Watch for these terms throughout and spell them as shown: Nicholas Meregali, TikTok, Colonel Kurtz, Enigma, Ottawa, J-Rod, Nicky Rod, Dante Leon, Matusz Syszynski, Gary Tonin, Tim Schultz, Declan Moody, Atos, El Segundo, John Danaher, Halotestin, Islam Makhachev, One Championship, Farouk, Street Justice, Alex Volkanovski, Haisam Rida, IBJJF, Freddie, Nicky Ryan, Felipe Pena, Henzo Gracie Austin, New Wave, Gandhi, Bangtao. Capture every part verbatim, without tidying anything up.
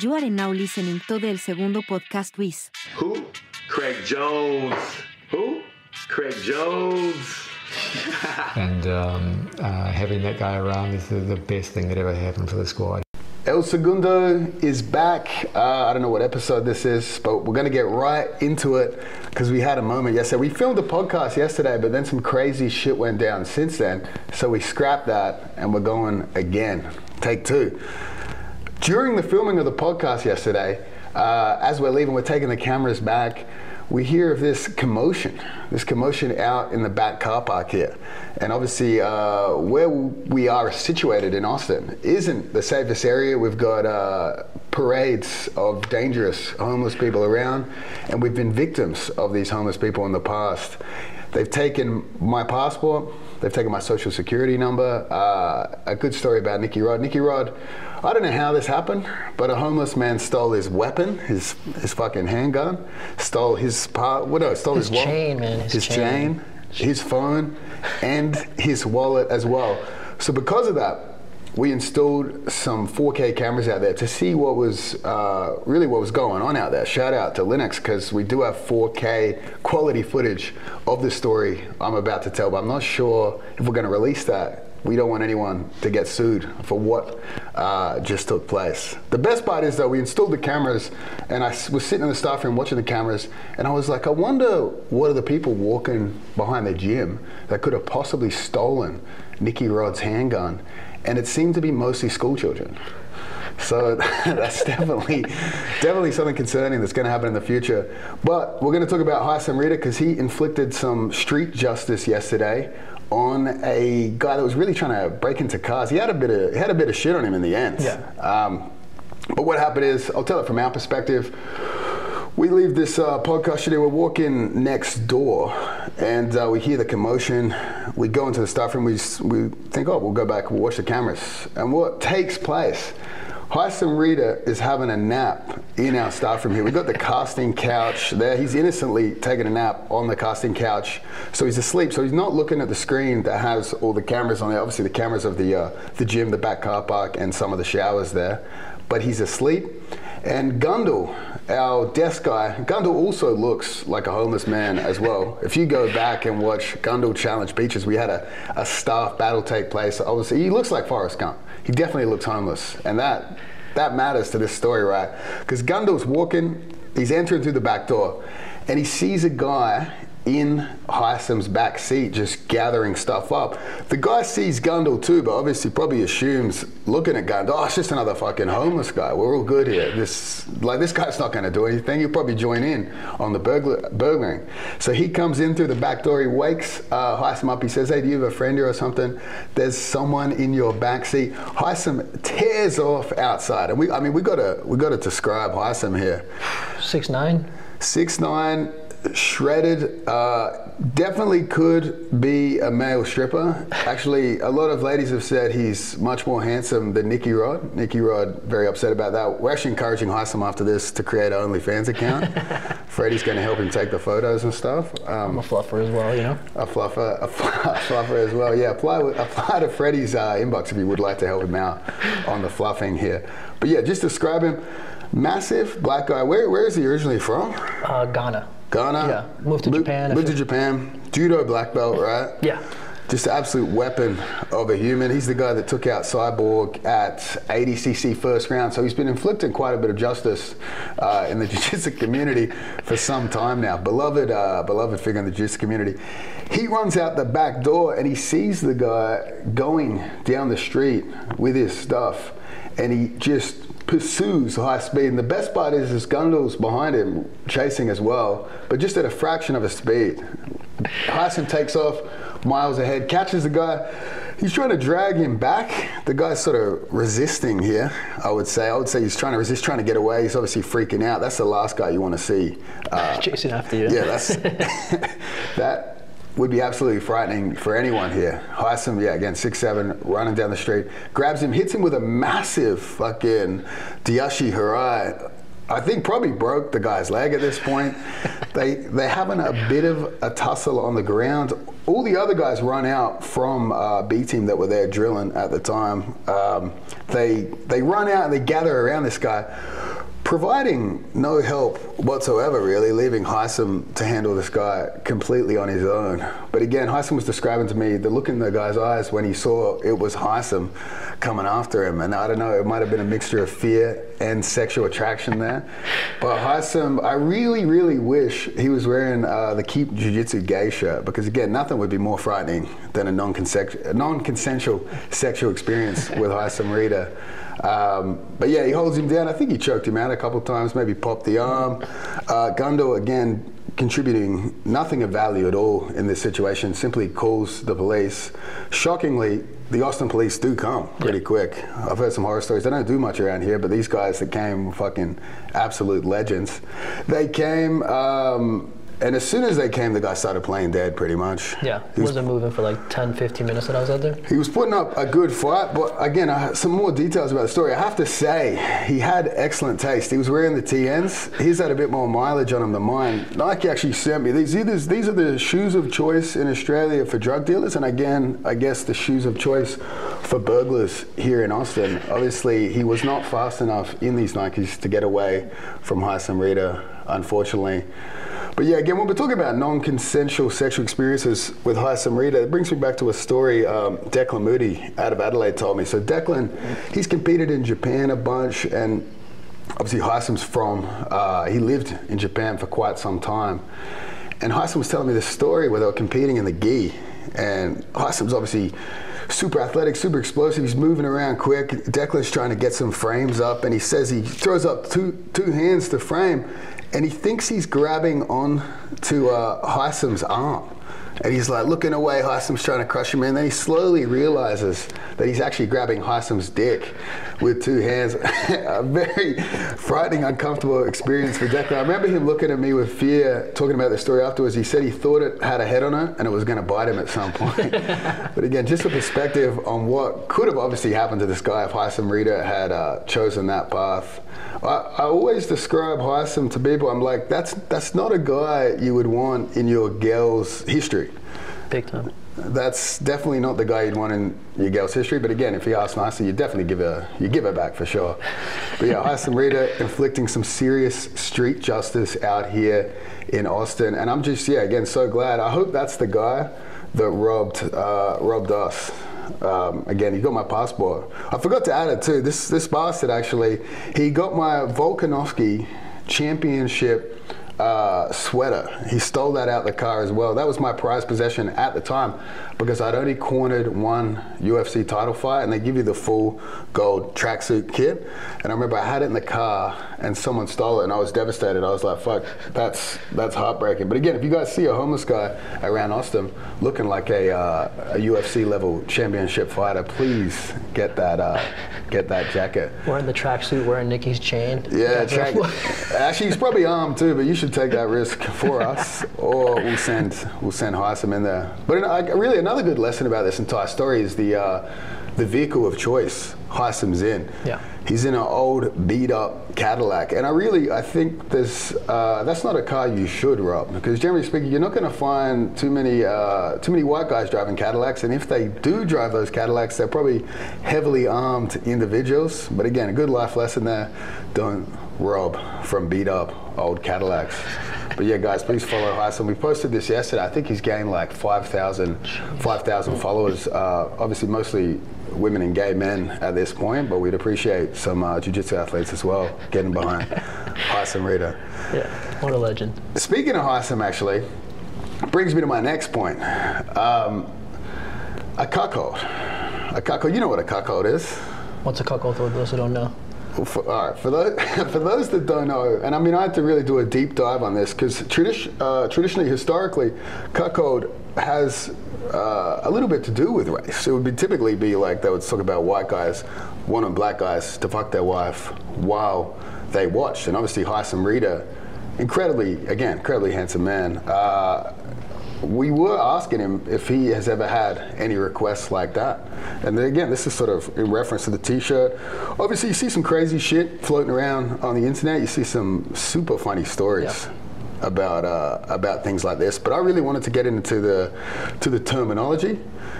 You are now listening to the El Segundo podcast with... Who? Craig Jones. Who? Craig Jones. and um, uh, having that guy around is the best thing that ever happened for the squad. El Segundo is back. Uh, I don't know what episode this is, but we're going to get right into it because we had a moment yesterday. We filmed a podcast yesterday, but then some crazy shit went down since then. So we scrapped that and we're going again. Take two. During the filming of the podcast yesterday, uh, as we're leaving, we're taking the cameras back. We hear of this commotion, this commotion out in the back car park here. And obviously uh, where we are situated in Austin isn't the safest area. We've got uh, parades of dangerous homeless people around, and we've been victims of these homeless people in the past. They've taken my passport, they've taken my social security number. Uh, a good story about Nicky Rod. Nicky Rod, I don't know how this happened, but a homeless man stole his weapon, his his fucking handgun, stole his part, what else? Stole his, his chain, man. His, his chain, chain, his phone, and his wallet as well. So because of that, we installed some four K cameras out there to see what was uh, really what was going on out there. Shout out to Linux, because we do have four K quality footage of the story I'm about to tell, but I'm not sure if we're going to release that. We don't want anyone to get sued for what uh, just took place. The best part is that we installed the cameras, and I was sitting in the staff room watching the cameras, and I was like, I wonder what are the people walking behind the gym that could have possibly stolen Nicky Rod's handgun, and it seemed to be mostly school children. So that's definitely definitely something concerning that's going to happen in the future. But we're going to talk about Haisam Rida, because he inflicted some street justice yesterday on a guy that was really trying to break into cars. He had a bit of, had a bit of shit on him in the end. Yeah. Um, but what happened is, I'll tell it from our perspective. We leave this uh, podcast today, we're walking next door, and uh, we hear the commotion. We go into the staff room, we, we think, oh, we'll go back, we'll watch the cameras. And what takes place? Haisam Rida is having a nap in our staff room here. We've got the casting couch there. He's innocently taking a nap on the casting couch. So he's asleep, so he's not looking at the screen that has all the cameras on there. Obviously the cameras of the, uh, the gym, the back car park, and some of the showers there. But he's asleep. And Gundl, our desk guy, Gundl also looks like a homeless man as well. If you go back and watch Gundl Challenge Beaches, we had a, a staff battle take place. Obviously, he looks like Forrest Gump. He definitely looks homeless. And that that matters to this story, right? Because Gundl's walking, he's entering through the back door, and he sees a guy in Haisam's back seat just gathering stuff up. The guy sees Gundl too, but obviously probably assumes, looking at Gundl, oh, it's just another fucking homeless guy. We're all good here. This like this guy's not gonna do anything. He'll probably join in on the burglar, burglaring. So he comes in through the back door, he wakes uh, Haisam up, he says, hey, do you have a friend here or something? There's someone in your back seat. Haisam tears off outside. And we, I mean, we gotta, we gotta describe Haisam here. six nine six nine Shredded, uh, definitely could be a male stripper. Actually, a lot of ladies have said he's much more handsome than Nicky Rod. Nicky Rod, very upset about that. We're actually encouraging Haisam after this to create an OnlyFans account. Freddie's going to help him take the photos and stuff. Um, I'm a fluffer as well, you know. A fluffer, a, fl a fluffer as well. Yeah, apply, apply to Freddie's uh, inbox if you would like to help him out on the fluffing here. But yeah, just describe him. Massive black guy. Where, where is he originally from? Uh, Ghana. Ghana, yeah. Moved to Mo Japan. Moved to Japan, judo black belt, right? Yeah. Just an absolute weapon of a human. He's the guy that took out Cyborg at A D C C first round, so he's been inflicting quite a bit of justice uh, in the jiu-jitsu community for some time now. Beloved, uh, beloved figure in the jiu-jitsu community. He runs out the back door and he sees the guy going down the street with his stuff, and he just pursues high speed, and the best part is this Gundl's behind him chasing as well, but just at a fraction of his speed. Haisam takes off miles ahead, catches the guy, he's trying to drag him back. The guy's sort of resisting here, I would say. I would say he's trying to resist, trying to get away. He's obviously freaking out. That's the last guy you want to see. Uh, chasing after you. Yeah, that's, that would be absolutely frightening for anyone here. Haisam, yeah, again, six seven, running down the street, grabs him, hits him with a massive fucking De Ashi Harai I think probably broke the guy's leg at this point. they they having a bit of a tussle on the ground. All the other guys run out from uh, B team that were there drilling at the time. Um, they they run out and they gather around this guy, providing no help whatsoever, really, leaving Haisam to handle this guy completely on his own. But again, Haisam was describing to me the look in the guy's eyes when he saw it was Haisam coming after him, and I don't know, it might have been a mixture of fear and sexual attraction there. But Haisam, I really, really wish he was wearing uh, the Keep Jiu Jitsu Gay shirt, because again, nothing would be more frightening than a non-consensual non-consensual sexual experience with Haisam Rida. Um, but yeah, he holds him down. I think he choked him out a couple times, maybe popped the arm. Uh, Gundl, again, contributing nothing of value at all in this situation, simply calls the police. Shockingly, the Austin police do come pretty yeah. quick. I've heard some horror stories. They don't do much around here, but these guys that came were fucking absolute legends. They came... Um, And as soon as they came, the guy started playing dead, pretty much. Yeah, he wasn't moving for like ten, fifteen minutes that I was out there. He was putting up a good fight, but again, uh, some more details about the story. I have to say, he had excellent taste. He was wearing the T Ns. His had a bit more mileage on him than mine. Nike actually sent me these. These are the shoes of choice in Australia for drug dealers, and again, I guess the shoes of choice for burglars here in Austin. Obviously, he was not fast enough in these Nikes to get away from Haisam Rida, unfortunately. But yeah, again, when we're talking about non-consensual sexual experiences with Haisam Rida, it brings me back to a story um, Declan Moody out of Adelaide told me. So Declan, he's competed in Japan a bunch, and obviously Haisam's from, uh, he lived in Japan for quite some time. And Haisam was telling me this story where they were competing in the gi, and Haisam's obviously super athletic, super explosive. He's moving around quick. Declan's trying to get some frames up, and he says he throws up two, two hands to frame, and he thinks he's grabbing on to uh, Haisam's arm. And he's like looking away, Haisam's trying to crush him, and then he slowly realizes that he's actually grabbing Haisam's dick with two hands. A very frightening, uncomfortable experience for Declan. I remember him looking at me with fear, talking about the story afterwards. He said he thought it had a head on it and it was gonna bite him at some point. But again, just a perspective on what could have obviously happened to this guy if Haisam Rida had uh, chosen that path. I, I always describe Haisam to people, I'm like, that's, that's not a guy you would want in your girl's history. Big time. That's definitely not the guy you'd want in your girl's history, but again, if you ask nicely, you definitely give her, you give her back for sure. But yeah, Haisam Rida inflicting some serious street justice out here in Austin, and I'm just, yeah, again, so glad. I hope that's the guy that robbed, uh, robbed us. Um, again, he got my passport. I forgot to add it too. This this bastard actually, he got my Volkanovski championship uh, sweater. He stole that out the car as well. That was my prized possession at the time because I'd only cornered one U F C title fight, and they give you the full gold tracksuit kit. And I remember I had it in the car, and someone stole it, and I was devastated. I was like, "Fuck, that's that's heartbreaking." But again, if you guys see a homeless guy around Austin looking like a, uh, a U F C level championship fighter, please get that uh, get that jacket. Wearing the tracksuit, wearing Nicky's chain. Yeah, track, actually, he's probably armed too, but you should take that risk for us, or we'll send we'll send Haisam in there. But in, I, really, another good lesson about this entire story is the uh, the vehicle of choice Haisam's in. Yeah. He's in an old beat up Cadillac, and I really I think this uh, that's not a car you should rob, because generally speaking you're not going to find too many uh, too many white guys driving Cadillacs, and if they do drive those Cadillacs, they're probably heavily armed individuals. But again, a good life lesson there: don't rob from beat up old Cadillacs. But yeah, guys, please follow Haisam. We posted this yesterday. I think he's gained like five thousand followers. Uh, obviously, mostly women and gay men at this point, but we'd appreciate some uh, jiu-jitsu athletes as well getting behind Haisam Rida. Yeah, what a legend. Speaking of Haisam, actually, brings me to my next point. Um, a cuckold. A cuckold. You know what a cuckold is? What's a cuckold for those who don't know? For, all right, for those, for those that don't know, and I mean, I had to really do a deep dive on this, because tradi uh, traditionally, historically, cuckold has uh, a little bit to do with race. It would be, typically be like they would talk about white guys wanting black guys to fuck their wife while they watched. And obviously, Haisam Rida, incredibly, again, incredibly handsome man, uh, we were asking him if he has ever had any requests like that. And then again, this is sort of in reference to the t-shirt. Obviously, you see some crazy shit floating around on the internet. You see some super funny stories. Yeah. About uh, about things like this, but I really wanted to get into the to the terminology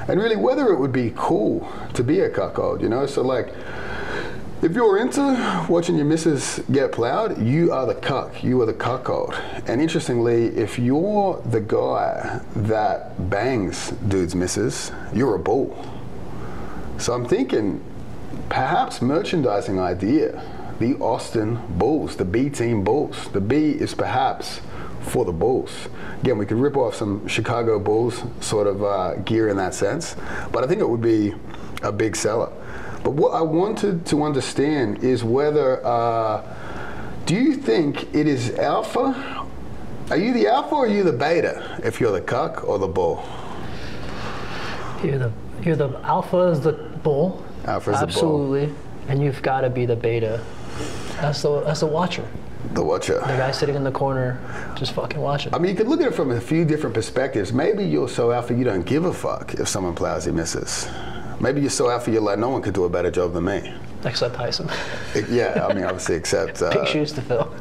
and really whether it would be cool to be a cuckold, you know. So like, if you're into watching your missus get plowed, you are the cuck, you are the cuckold. And interestingly, if you're the guy that bangs dudes' missus, you're a bull. So I'm thinking, perhaps merchandising idea. The Austin Bulls, the B-Team Bulls. The B is perhaps for the Bulls. Again, we could rip off some Chicago Bulls sort of uh, gear in that sense, but I think it would be a big seller. But what I wanted to understand is whether, uh, do you think it is alpha? Are you the alpha or are you the beta if you're the cuck or the bull? You're the, you're the alpha is the bull. Alpha is the bull. Absolutely. And you've got to be the beta. That's the, that's the watcher. The watcher. The guy sitting in the corner just fucking watching. I mean, you could look at it from a few different perspectives. Maybe you're so alpha you don't give a fuck if someone plows your missus. Maybe you're so alpha you're like, no one could do a better job than me. Except Haisam. Yeah, I mean, obviously, except... Uh, Big shoes to fill.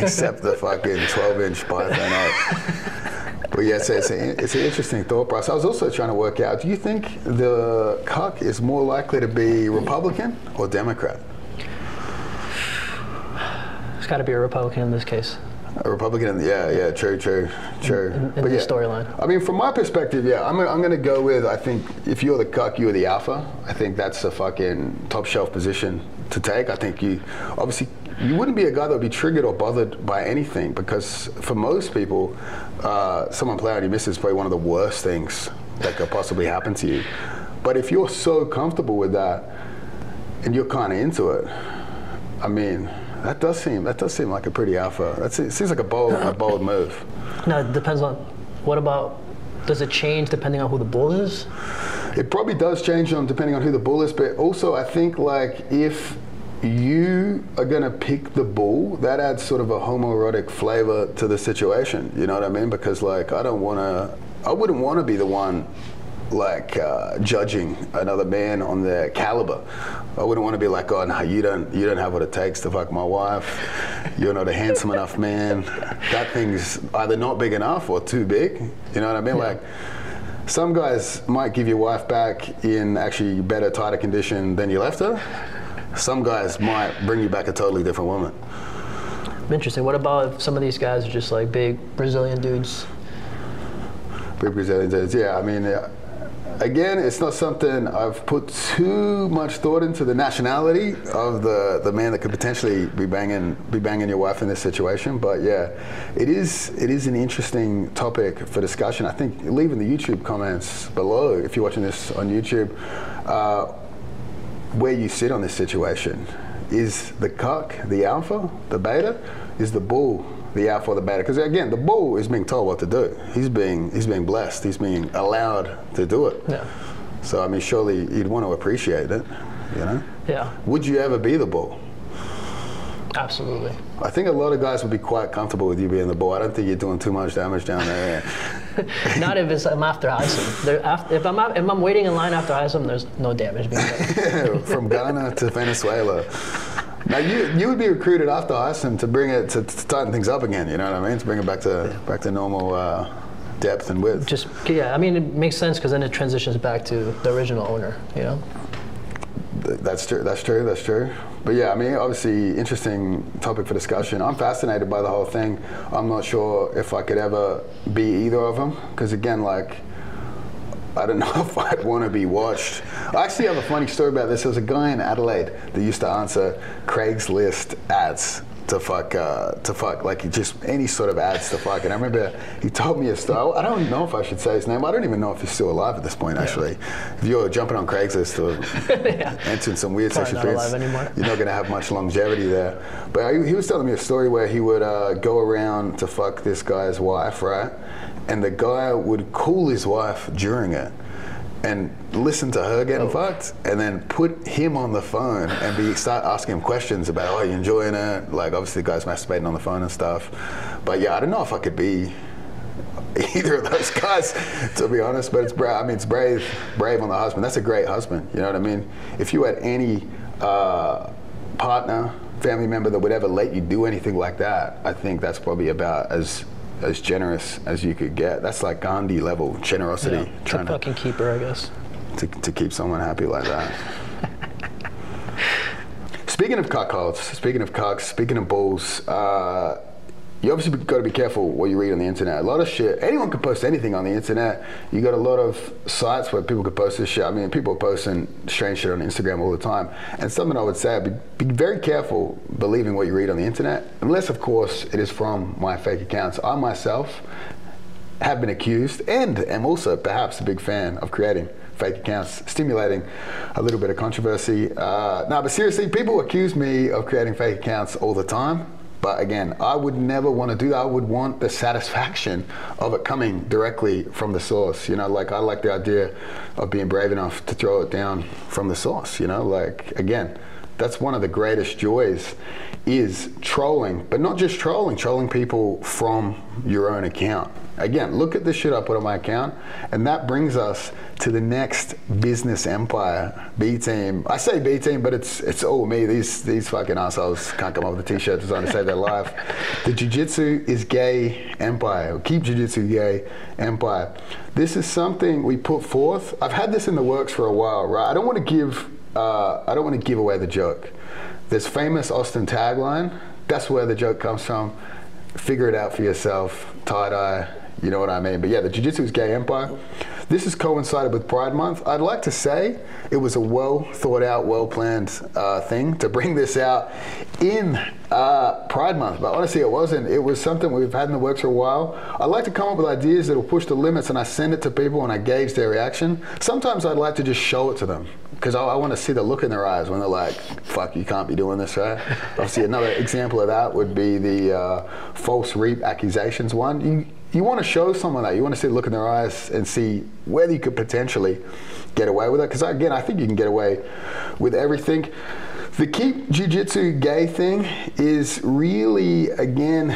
Except the fucking twelve-inch python. But yeah, it's, it's, a, it's an interesting thought process. I was also trying to work out, do you think the cuck is more likely to be Republican or Democrat? It's got to be a Republican in this case. A Republican, yeah, yeah, true, true, true. In, in but the yeah, storyline. I mean, from my perspective, yeah, I'm, I'm going to go with, I think, if you're the cuck, you're the alpha. I think that's a fucking top shelf position to take. I think you, obviously, you wouldn't be a guy that would be triggered or bothered by anything, because for most people, uh, someone plowing your missus is probably one of the worst things that could possibly happen to you. But if you're so comfortable with that, and you're kind of into it, I mean, That does seem that does seem like a pretty alpha. That seems like a bold a bold move. No, it depends on. What about? Does it change depending on who the bull is? It probably does change on depending on who the bull is. But also, I think like if you are gonna pick the bull, that adds sort of a homoerotic flavor to the situation. You know what I mean? Because like I don't wanna, I wouldn't want to be the one. Like uh, judging another man on their caliber. I wouldn't want to be like, oh no, you don't, you don't have what it takes to fuck my wife. You're not a handsome enough man. That thing's either not big enough or too big. You know what I mean? Yeah. Like some guys might give your wife back in actually better, tighter condition than you left her. Some guys might bring you back a totally different woman. Interesting. What about if some of these guys are just like big Brazilian dudes? Big Brazilian dudes. Yeah, I mean. Uh, Again, it's not something I've put too much thought into, the nationality of the, the man that could potentially be banging be banging your wife in this situation. But yeah, it is it is an interesting topic for discussion. I think leave in the YouTube comments below if you're watching this on YouTube uh, where you sit on this situation. Is the cuck the alpha, the beta? Is the bull the alpha or the beta? Because again, the bull is being told what to do. He's being he's being blessed. He's being allowed to do it. Yeah. So I mean, surely you'd want to appreciate it, you know? Yeah. Would you ever be the bull? Absolutely. I think a lot of guys would be quite comfortable with you being the bull. I don't think you're doing too much damage down there. Not if it's, I'm after Haisam. After, if, I'm, if I'm waiting in line after Haisam, there's no damage being done. From Ghana to Venezuela. Now you you would be recruited after Haisam to bring it to, to tighten things up again. You know what I mean? To bring it back to yeah. back to normal uh, depth and width. Just yeah, I mean it makes sense because then it transitions back to the original owner. You know. Th that's true. That's true. That's true. But yeah, I mean, obviously, interesting topic for discussion. I'm fascinated by the whole thing. I'm not sure if I could ever be either of them because again, like. I don't know if I'd want to be watched. I actually have a funny story about this. There was a guy in Adelaide that used to answer Craigslist ads to fuck, uh, to fuck, like just any sort of ads to fuck. And I remember he told me a story. I don't know if I should say his name. I don't even know if he's still alive at this point, yeah. actually. If you're jumping on Craigslist or yeah. entering some weird probably section, not alive anymore. You're not going to have much longevity there. But I, he was telling me a story where he would uh, go around to fuck this guy's wife, right? And the guy would call his wife during it and listen to her getting oh. fucked and then put him on the phone and be start asking him questions about, oh, are you enjoying it? Like, obviously, the guy's masturbating on the phone and stuff. But yeah, I don't know if I could be either of those guys, to be honest. But it's brave. I mean, it's brave, brave on the husband. That's a great husband. You know what I mean? If you had any uh, partner, family member that would ever let you do anything like that, I think that's probably about as as generous as you could get. That's like Gandhi level generosity. Yeah, trying to fucking keep her, I guess. To to keep someone happy like that. Speaking of cuckolds, speaking of cucks, speaking of bulls, uh, you obviously got to be careful what you read on the internet. A lot of shit. Anyone can post anything on the internet. You got a lot of sites where people could post this shit. I mean, people are posting strange shit on Instagram all the time. And something I would say, be, be very careful believing what you read on the internet, unless, of course, it is from my fake accounts. I myself have been accused and am also perhaps a big fan of creating fake accounts, stimulating a little bit of controversy. Uh, no, but seriously, people accuse me of creating fake accounts all the time. But again, I would never want to do that. I would want the satisfaction of it coming directly from the source. You know, like I like the idea of being brave enough to throw it down from the source. You know, like again, that's one of the greatest joys is trolling, but not just trolling, trolling people from your own account. Again, look at the shit I put on my account, and that brings us to the next business empire, B-Team. I say B-Team, but it's it's all me. These these fucking assholes can't come up with a t-shirt designed to save their life. The Jiu-Jitsu is Gay empire. Keep Jiu Jitsu Gay empire. This is something we put forth. I've had this in the works for a while, right? I don't want to give uh, I don't want to give away the joke. This famous Austin tagline. That's where the joke comes from. Figure it out for yourself. Tie-dye. You know what I mean? But yeah, the Jiu-Jitsu is Gay empire. This has coincided with Pride Month. I'd like to say it was a well thought out, well planned uh, thing to bring this out in uh, Pride Month, but honestly it wasn't. It was something we've had in the works for a while. I like to come up with ideas that'll push the limits, and I send it to people and I gauge their reaction. Sometimes I'd like to just show it to them, because I, I want to see the look in their eyes when they're like, fuck, you can't be doing this, right? Obviously another example of that would be the uh, false rape accusations one. You, You want to show someone that. You want to see the look in their eyes and see whether you could potentially get away with it. Because again, I think you can get away with everything. The Keep Jiu Jitsu Gay thing is really, again,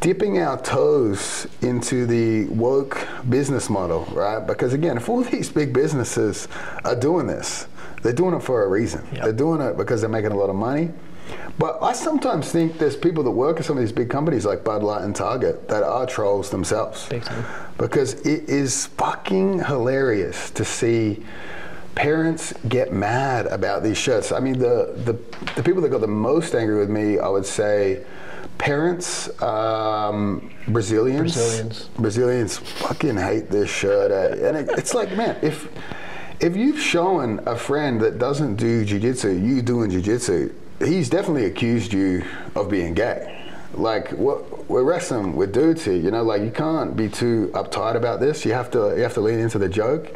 dipping our toes into the woke business model, right? Because again, if all these big businesses are doing this, they're doing it for a reason. Yep. They're doing it because they're making a lot of money. But I sometimes think there's people that work at some of these big companies like Bud Light and Target that are trolls themselves. Big time. Because it is fucking hilarious to see parents get mad about these shirts. I mean, the, the, the people that got the most angry with me, I would say, parents, um, Brazilians. Brazilians. Brazilians fucking hate this shirt. Eh? And it, it's like, man, if, if you've shown a friend that doesn't do jiu-jitsu, you doing jiu-jitsu, he's definitely accused you of being gay. Like, what we're wrestling with dudes here, you know, like you can't be too uptight about this. You have to you have to lean into the joke.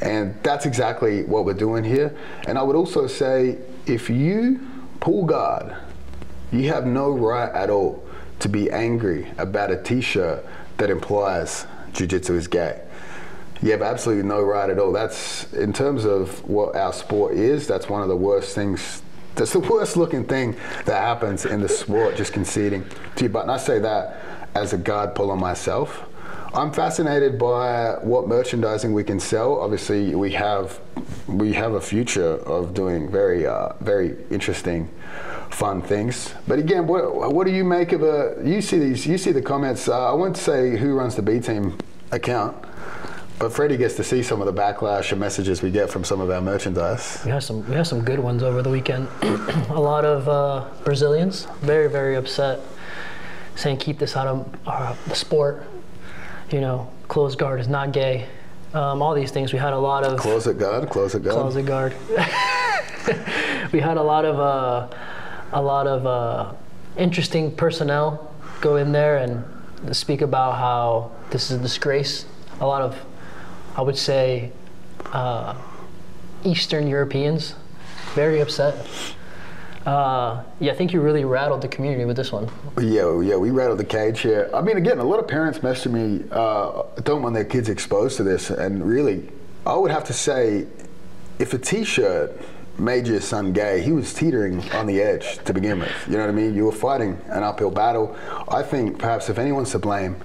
And that's exactly what we're doing here. And I would also say, if you pull guard, you have no right at all to be angry about a t-shirt that implies jiu-jitsu is gay. You have absolutely no right at all. That's, in terms of what our sport is, that's one of the worst things. That's the worst looking thing that happens in the sport, just conceding to your butt. And I say that as a guard pull on myself. I'm fascinated by what merchandising we can sell. Obviously, we have we have a future of doing very uh, very interesting, fun things. But again, what what do you make of a? You see these? You see the comments? Uh, I won't say who runs the B-Team account. But Freddie gets to see some of the backlash and messages we get from some of our merchandise. We have some, we have some good ones over the weekend. A lot of uh, Brazilians, very, very upset, saying keep this out of uh, the sport. You know, closed guard is not gay. Um, all these things. We had a lot of closet guard, closet guard, closet guard. We had a lot of uh, a lot of uh, interesting personnel go in there and speak about how this is a disgrace. A lot of I would say uh, Eastern Europeans, very upset. Uh, yeah, I think you really rattled the community with this one. Yeah, yeah, we rattled the cage here. I mean, again, a lot of parents messaged me, uh, don't want their kids exposed to this, and really, I would have to say, if a t-shirt made your son gay, he was teetering on the edge to begin with, you know what I mean? You were fighting an uphill battle. I think perhaps if anyone's to blame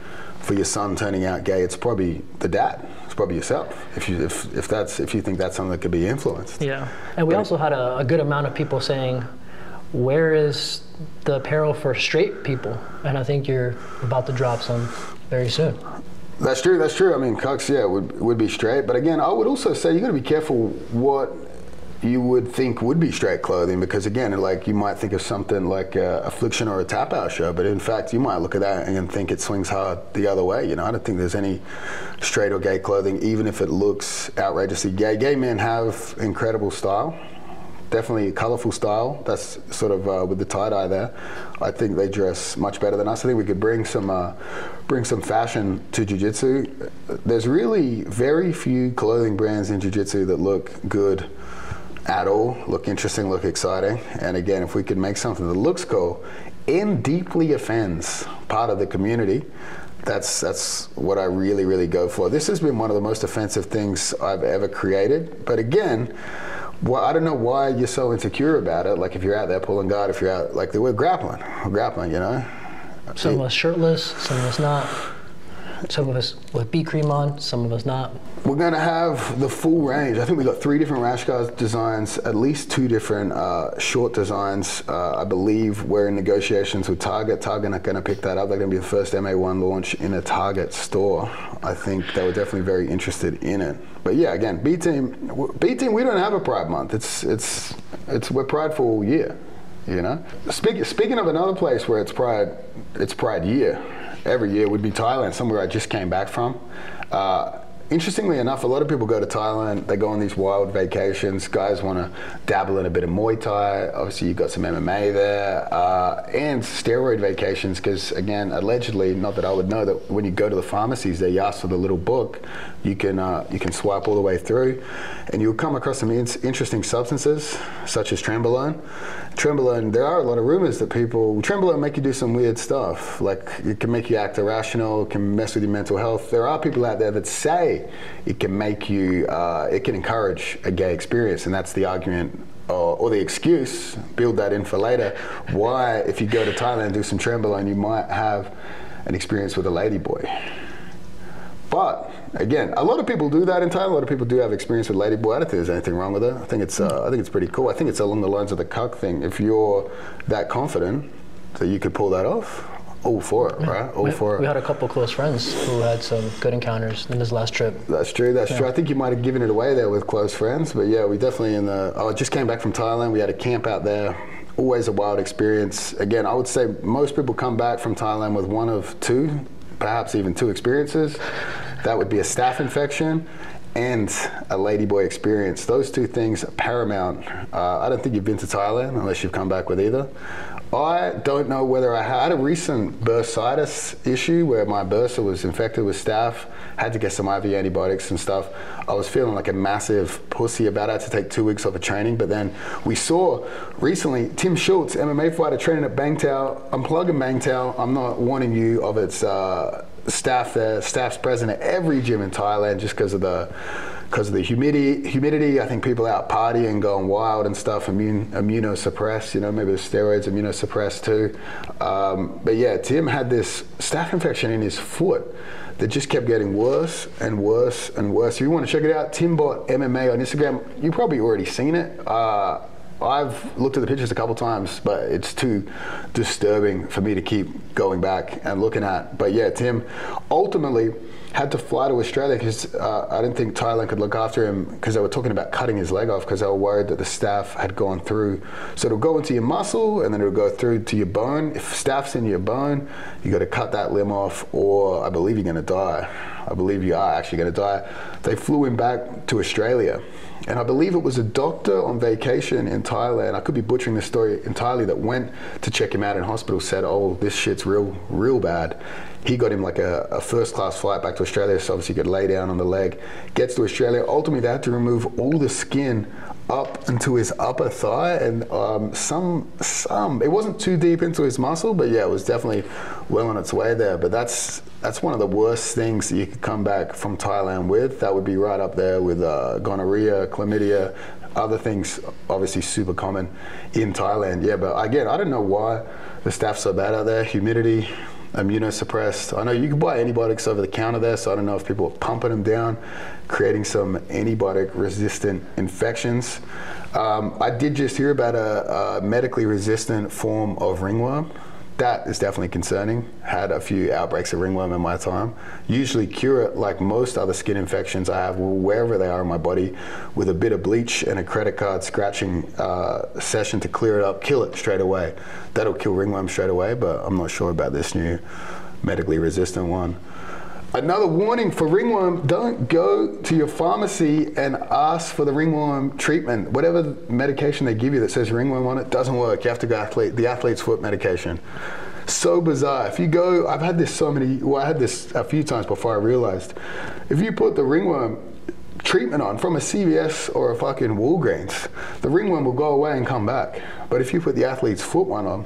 for your son turning out gay, it's probably the dad. It's probably yourself. If you if if that's if you think that's something that could be influenced. Yeah, and we but also had a, a good amount of people saying, where is the apparel for straight people? And I think you're about to drop some very soon. That's true, that's true. I mean, Cox, yeah, would would be straight. But again, I would also say you got to be careful what you would think would be straight clothing, because again, like, you might think of something like uh, Affliction or a tap out show, but in fact, you might look at that and think it swings hard the other way. You know, I don't think there's any straight or gay clothing, even if it looks outrageously gay. Gay men have incredible style. Definitely a colorful style. That's sort of uh, with the tie-dye there. I think they dress much better than us. I think we could bring some uh, bring some fashion to jiu-jitsu. There's really very few clothing brands in jiu-jitsu that look good at all, look interesting, look exciting. And again, if we could make something that looks cool and deeply offends part of the community, That's that's what I really, really go for. This has been one of the most offensive things I've ever created. But again, well, I don't know why you're so insecure about it. Like, if you're out there pulling guard, if you're out, like, we're grappling, we're grappling, you know? Some of us shirtless, some of us not. Some of us with B cream on, some of us not. We're gonna have the full range. I think we got three different rash guard designs, at least two different uh, short designs. Uh, I believe we're in negotiations with Target. Target not gonna pick that up. They're gonna be the first M A one launch in a Target store. I think they were definitely very interested in it. But yeah, again, B-Team, B-Team, we don't have a Pride Month. It's, it's, it's, we're prideful all year, you know? Speak, speaking of another place where it's Pride, it's Pride year, every year would be Thailand, somewhere I just came back from. Uh, interestingly enough, a lot of people go to Thailand, they go on these wild vacations, guys wanna dabble in a bit of Muay Thai, obviously you've got some M M A there, uh, and steroid vacations, because again, allegedly, not that I would know, that when you go to the pharmacies there, you ask for the little book, you can, uh, you can swipe all the way through, and you'll come across some in interesting substances, such as Trenbolone. Trenbolone, there are a lot of rumors that people, Trenbolone make you do some weird stuff, like it can make you act irrational, it can mess with your mental health. There are people out there that say it can make you, uh, it can encourage a gay experience, and that's the argument or, or the excuse, build that in for later, why if you go to Thailand and do some Trenbolone, you might have an experience with a ladyboy. But again, a lot of people do that in Thailand. A lot of people do have experience with ladyboy. I don't think there's anything wrong with it. I think it's uh, I think it's pretty cool. I think it's along the lines of the cuck thing. If you're that confident that you could pull that off, all for it, yeah. right? All we, for it. We had a couple close friends who had some good encounters in this last trip. That's true. That's yeah. true. I think you might have given it away there with close friends, but yeah, we definitely in the. Oh, I just came back from Thailand. We had a camp out there. Always a wild experience. Again, I would say most people come back from Thailand with one of two. Perhaps even two experiences. That would be a staph infection and a ladyboy experience. Those two things are paramount. Uh, I don't think you've been to Thailand unless you've come back with either. I don't know whether I had a recent bursitis issue where my bursa was infected with staph, had to get some I V antibiotics and stuff. I was feeling like a massive pussy about it. I had to take two weeks off of training, but then we saw recently Tim Schultz, M M A fighter, training at Bangtao. I'm plugging Bangtao. I'm not warning you of its uh, staph there. Staph's present at every gym in Thailand just because of the because of the humidity, humidity, I think people out partying, going wild and stuff, immune, immunosuppressed, you know, maybe the steroids immunosuppressed too. Um, but yeah, Tim had this staph infection in his foot that just kept getting worse and worse and worse. If you want to check it out, Timbot M M A on Instagram, you've probably already seen it. Uh, I've looked at the pictures a couple times, but it's too disturbing for me to keep going back and looking at. But yeah, Tim ultimately had to fly to Australia because uh, I didn't think Thailand could look after him because they were talking about cutting his leg off because they were worried that the staph had gone through. So it'll go into your muscle and then it'll go through to your bone. If staph's in your bone, you got to cut that limb off or I believe you're going to die. I believe you are actually going to die. They flew him back to Australia. And I believe it was a doctor on vacation in Thailand, I could be butchering this story entirely, that went to check him out in hospital, said, oh, this shit's real, real bad. He got him like a, a first-class flight back to Australia, so obviously he could lay down on the leg. Gets to Australia, ultimately they had to remove all the skin up into his upper thigh, and um, some, some, it wasn't too deep into his muscle, but yeah, it was definitely well on its way there. But that's that's one of the worst things that you could come back from Thailand with. That would be right up there with uh, gonorrhea, chlamydia, other things obviously super common in Thailand. Yeah, but again, I don't know why the staph's so bad out there, humidity, immunosuppressed. I know you can buy antibiotics over the counter there, so I don't know if people are pumping them down, creating some antibiotic-resistant infections. Um, I did just hear about a, a medically resistant form of ringworm. That is definitely concerning. Had a few outbreaks of ringworm in my time. Usually cure it like most other skin infections I have, wherever they are in my body, with a bit of bleach and a credit card scratching uh, session to clear it up, kill it straight away. That'll kill ringworm straight away, but I'm not sure about this new medically resistant one. Another warning for ringworm, don't go to your pharmacy and ask for the ringworm treatment. Whatever medication they give you that says ringworm on it doesn't work. You have to go athlete, the athlete's foot medication. So bizarre. If you go, I've had this so many, well I had this a few times before I realized. If you put the ringworm treatment on from a C V S or a fucking Walgreens, the ringworm will go away and come back. But if you put the athlete's foot one on,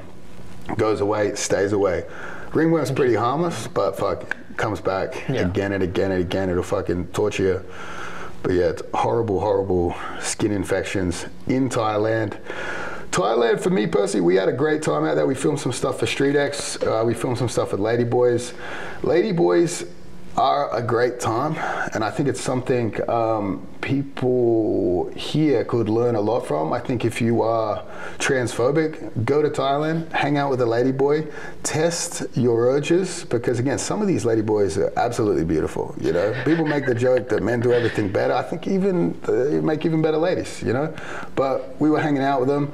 it goes away, it stays away. Ringworm's pretty harmless, but fuck, comes back yeah. again and again and again. It'll fucking torture you. But yeah, it's horrible, horrible skin infections in Thailand. Thailand, for me personally, we had a great time out there. We filmed some stuff for Street X. Uh, we filmed some stuff with Lady Boys. Lady Boys are a great time, and I think it's something um, people here could learn a lot from. I think if you are transphobic, go to Thailand, hang out with a lady boy, test your urges, because again, some of these lady boys are absolutely beautiful, you know? People make the joke that men do everything better. I think even, they make even better ladies, you know? But we were hanging out with them.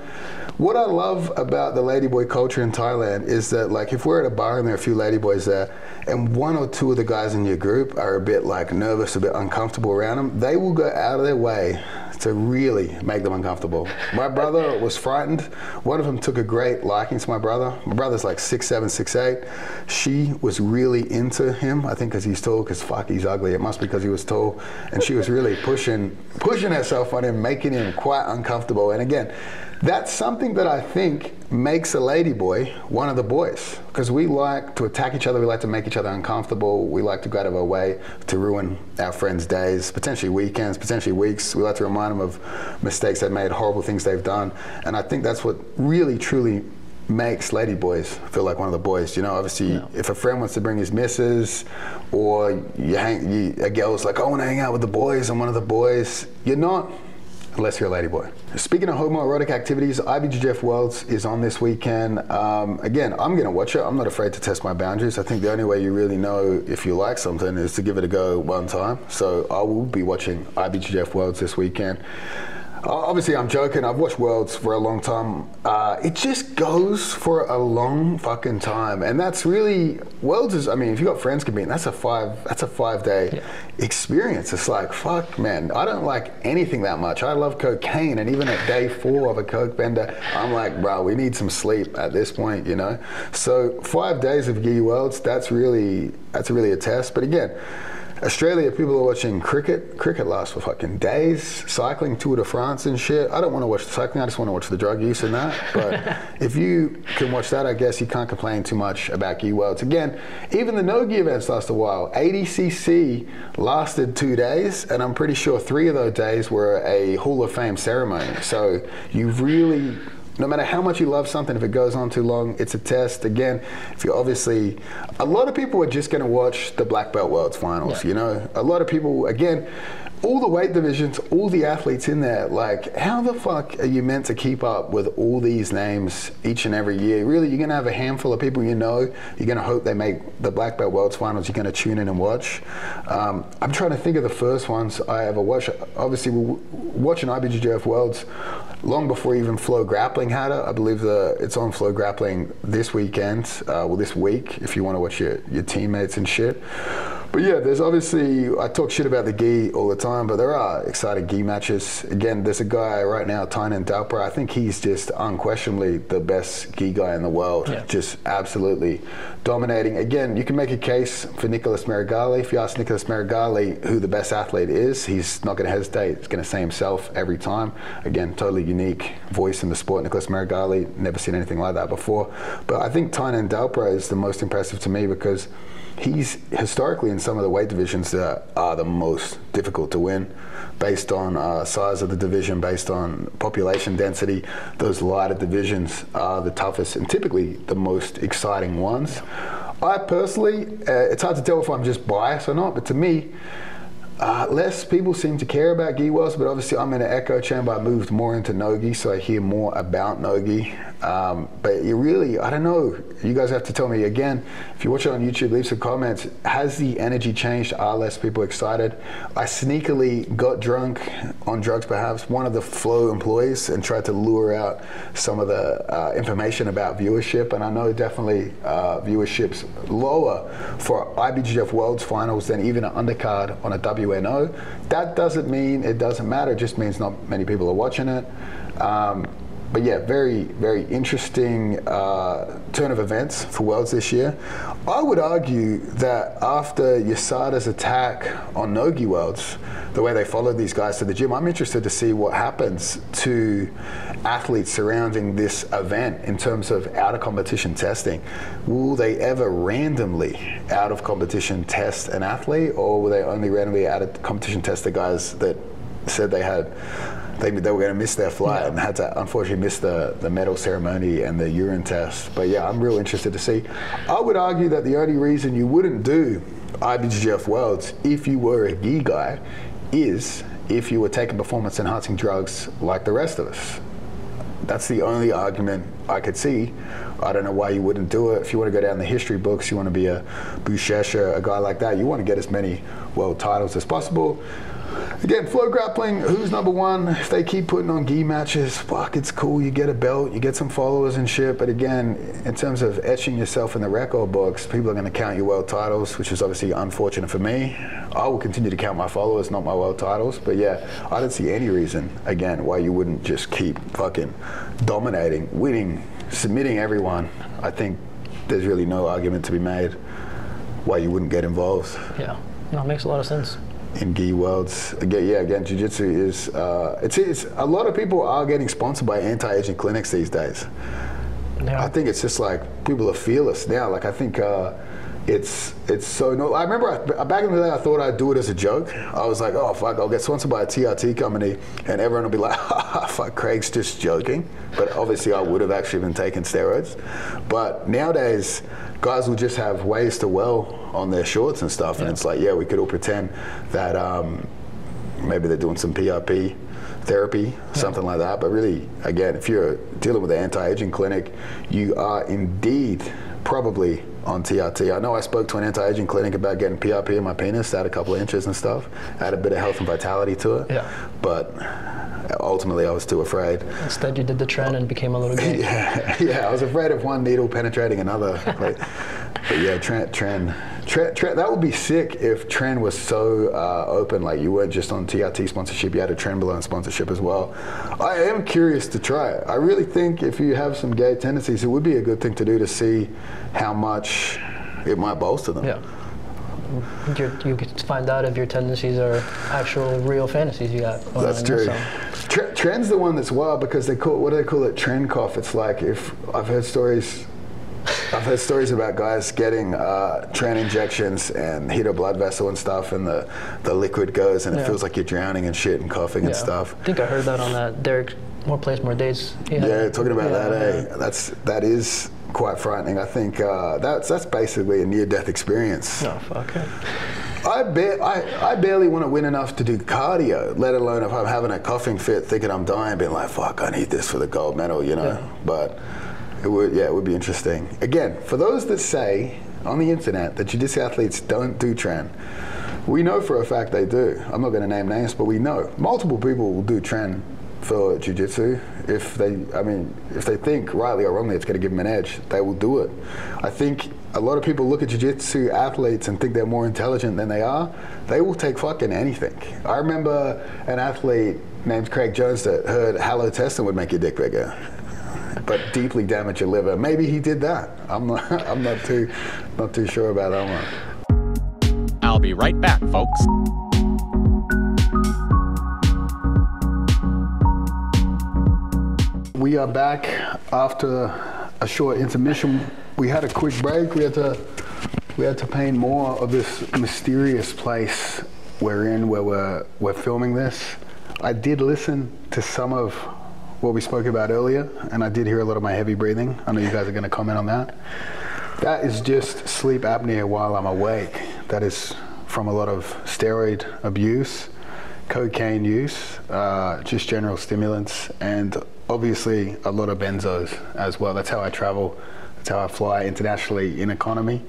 What I love about the ladyboy culture in Thailand is that, like, if we're at a bar and there are a few ladyboys there, and one or two of the guys in your group are a bit, like, nervous, a bit uncomfortable around them, they will go out of their way to really make them uncomfortable. My brother was frightened. One of them took a great liking to my brother. My brother's, like, six seven, six eight. She was really into him, I think because he's tall, because, fuck, he's ugly. It must be because he was tall. And she was really pushing, pushing herself on him, making him quite uncomfortable. And, again, that's something that I think makes a ladyboy one of the boys, because we like to attack each other, we like to make each other uncomfortable, we like to go out of our way to ruin our friends' days, potentially weekends, potentially weeks. We like to remind them of mistakes they've made, horrible things they've done, and I think that's what really, truly makes ladyboys feel like one of the boys. You know, obviously, yeah. if a friend wants to bring his missus, or you hang, you, a girl's like, I want to hang out with the boys, I'm one of the boys. You're not, unless you're a ladyboy. Speaking of homoerotic activities, I B G G F Worlds is on this weekend. Um, again, I'm gonna watch it. I'm not afraid to test my boundaries. I think the only way you really know if you like something is to give it a go one time. So I will be watching I B G G F Worlds this weekend. Obviously, I'm joking. I've watched Worlds for a long time. Uh, it just goes for a long fucking time, and that's really Worlds is. I mean, if you got friends competing, that's a five. That's a five-day yeah. experience. It's like fuck, man. I don't like anything that much. I love cocaine, and even at day four of a coke bender, I'm like, bro, we need some sleep at this point, you know. So five days of G I Worlds. That's really that's really a test. But again. Australia, people are watching cricket. Cricket lasts for fucking days. Cycling, Tour de France and shit. I don't want to watch the cycling, I just want to watch the drug use and that. But if you can watch that, I guess you can't complain too much about gi worlds. Again, even the no-gi events last a while. A D C C lasted two days, and I'm pretty sure three of those days were a Hall of Fame ceremony. So you really... No matter how much you love something, if it goes on too long, it's a test. Again, if you obviously, a lot of people are just going to watch the Black Belt Worlds Finals, yeah. you know? A lot of people, again, all the weight divisions, all the athletes in there, like, how the fuck are you meant to keep up with all these names each and every year? Really, you're going to have a handful of people you know, you're going to hope they make the Black Belt Worlds Finals, you're going to tune in and watch. Um, I'm trying to think of the first ones I ever watched. Obviously, we're watching I B G G F Worlds long before even Flo Grappling had it. I believe the, it's on Flo Grappling this weekend, uh, well this week, if you want to watch your, your teammates and shit. But yeah, there's obviously, I talk shit about the gi all the time, but there are exciting gi matches. Again, there's a guy right now, Tynan Dalpra, I think he's just unquestionably the best gi guy in the world, yeah. just absolutely dominating. Again, you can make a case for Nicholas Meregali. If you ask Nicholas Meregali who the best athlete is, he's not gonna hesitate, he's gonna say himself every time. Again, totally unique voice in the sport, Nicholas Meregali, never seen anything like that before. But I think Tynan Dalpra is the most impressive to me because he's historically in some of the weight divisions that are the most difficult to win based on uh, size of the division, based on population density. Those lighter divisions are the toughest and typically the most exciting ones. I personally, uh, it's hard to tell if I'm just biased or not, but to me, uh, less people seem to care about gi wells, but obviously I'm in an echo chamber. I moved more into no-gi, so I hear more about no-gi. Um, but you really, I don't know, you guys have to tell me again. If you watch it on YouTube, leave some comments. Has the energy changed? Are less people excited? I sneakily got drunk on drugs, perhaps, one of the Flow employees, and tried to lure out some of the uh, information about viewership. And I know definitely uh, viewership's lower for I B G F Worlds Finals than even an undercard on a W N O. That doesn't mean it doesn't matter. It just means not many people are watching it. Um, But yeah, very, very interesting uh, turn of events for Worlds this year. I would argue that after USADA's attack on no-gi Worlds, the way they followed these guys to the gym, I'm interested to see what happens to athletes surrounding this event in terms of out-of-competition testing. Will they ever randomly out-of-competition test an athlete, or will they only randomly out-of-competition test the guys that said they had They, they were going to miss their flight yeah. and had to unfortunately miss the, the medal ceremony and the urine test. But yeah, I'm real interested to see. I would argue that the only reason you wouldn't do I B G F Worlds if you were a gi guy is if you were taking performance enhancing drugs like the rest of us. That's the only argument I could see. I don't know why you wouldn't do it. If you want to go down the history books, you want to be a Bushesha, a guy like that, you want to get as many world titles as possible. Again, Flow Grappling, who's number one? If they keep putting on gi matches, fuck, it's cool. You get a belt, you get some followers and shit. But again, in terms of etching yourself in the record books, people are going to count your world titles, which is obviously unfortunate for me. I will continue to count my followers, not my world titles. But yeah, I don't see any reason, again, why you wouldn't just keep fucking dominating, winning, submitting everyone. I think there's really no argument to be made why you wouldn't get involved. Yeah, no, it makes a lot of sense. In gi worlds, again, yeah, again, jiu-jitsu is, uh, it's, it's, a lot of people are getting sponsored by anti-aging clinics these days. Yeah. I think it's just like, people are fearless now. Like, I think uh, it's, it's so, no, I remember I, back in the day, I thought I'd do it as a joke. I was like, oh, fuck, I'll get sponsored by a T R T company, and everyone will be like, ha, fuck, Craig's just joking. But obviously, I would have actually been taking steroids. But nowadays, guys will just have ways to well on their shorts and stuff, yeah. and it's like, yeah, we could all pretend that um, maybe they're doing some P R P therapy, yeah. something like that. But really, again, if you're dealing with an anti-aging clinic, you are indeed probably on T R T. I know I spoke to an anti-aging clinic about getting P R P in my penis, add a couple of inches and stuff, add a bit of health and vitality to it, yeah. but ultimately I was too afraid. Instead you did the trend and became a little gay. yeah, yeah, I was afraid of one needle penetrating another. Like, but yeah, Trent, Trent, Trent, Trent, that would be sick if Trent was so uh, open, like you weren't just on T R T sponsorship, you had a Trenbolone sponsorship as well. I am curious to try it. I really think if you have some gay tendencies, it would be a good thing to do to see how much it might bolster them. Yeah. You're, you could find out if your tendencies are actual real fantasies you got. That's true. So. Tre trend's the one that's wild because they call, what do they call it, trend cough. It's like if I've heard stories I've heard stories about guys getting uh, tren injections and hit a blood vessel and stuff, and the, the liquid goes and yeah. it feels like you're drowning and shit and coughing yeah. and stuff. I think I heard that on that Derek More Place More Days. Yeah, yeah talking about yeah, that, yeah. eh? That's, that is quite frightening. I think uh, that's, that's basically a near-death experience. Oh, fuck it. I, ba I, I barely want to win enough to do cardio, let alone if I'm having a coughing fit thinking I'm dying, being like, fuck, I need this for the gold medal, you know? Yeah. But. It would, yeah, it would be interesting. Again, for those that say on the internet that jiu-jitsu athletes don't do tren, we know for a fact they do. I'm not going to name names, but we know multiple people will do tren for jiu-jitsu. If they, I mean, if they think rightly or wrongly it's going to give them an edge, they will do it. I think a lot of people look at jiu-jitsu athletes and think they're more intelligent than they are. They will take fucking anything. I remember an athlete named Craig Jones that heard halotestin would make your dick bigger, but deeply damage your liver. Maybe he did that. I'm not, I'm not too, not too sure about that one. I'll be right back, folks. We are back after a short intermission. We had a quick break. We had to, we had to paint more of this mysterious place we're in, where we're, we're filming this. I did listen to some of what we spoke about earlier, and I did hear a lot of my heavy breathing. I know you guys are going to comment on that. That is just sleep apnea while I'm awake. That is from a lot of steroid abuse, cocaine use, uh, just general stimulants, and obviously a lot of benzos as well. That's how I travel. That's how I fly internationally in economy.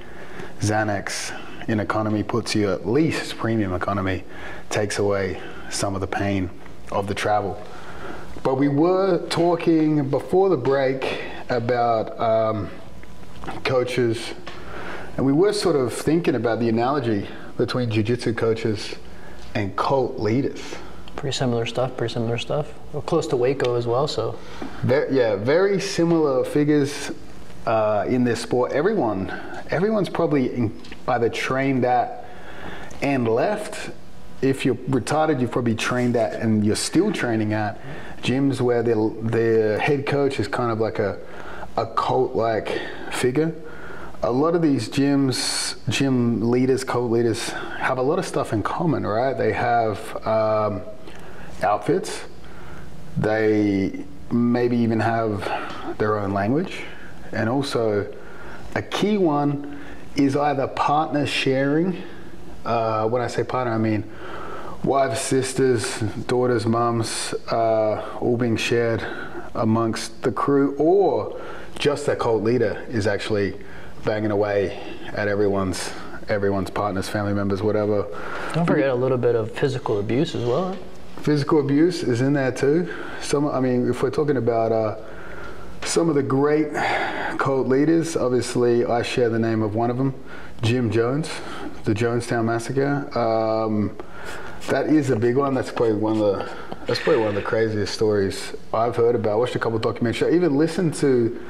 Xanax in economy puts you at least premium economy, takes away some of the pain of the travel. But we were talking before the break about um, coaches, and we were sort of thinking about the analogy between jiu-jitsu coaches and cult leaders. Pretty similar stuff, pretty similar stuff. We're close to Waco as well, so. Very, yeah, very similar figures uh, in this sport. Everyone, everyone's probably in, either trained at and left. If you're retarded, you've probably trained at and you're still training at gyms where their, their head coach is kind of like a, a cult-like figure. A lot of these gyms, gym leaders, cult leaders, have a lot of stuff in common, right? They have um, outfits. They maybe even have their own language. And also, a key one is either partner sharing. Uh, when I say partner, I mean wives, sisters, daughters, mums, uh, all being shared amongst the crew, or just that cult leader is actually banging away at everyone's everyone's partners, family members, whatever. Don't forget a little bit of physical abuse as well. Physical abuse is in there too. Some, I mean, if we're talking about uh, some of the great cult leaders, obviously I share the name of one of them, Jim Jones, the Jonestown Massacre. Um, that is a big one. That's probably one of the that's probably one of the craziest stories I've heard about. I watched a couple of documentaries. I even listened to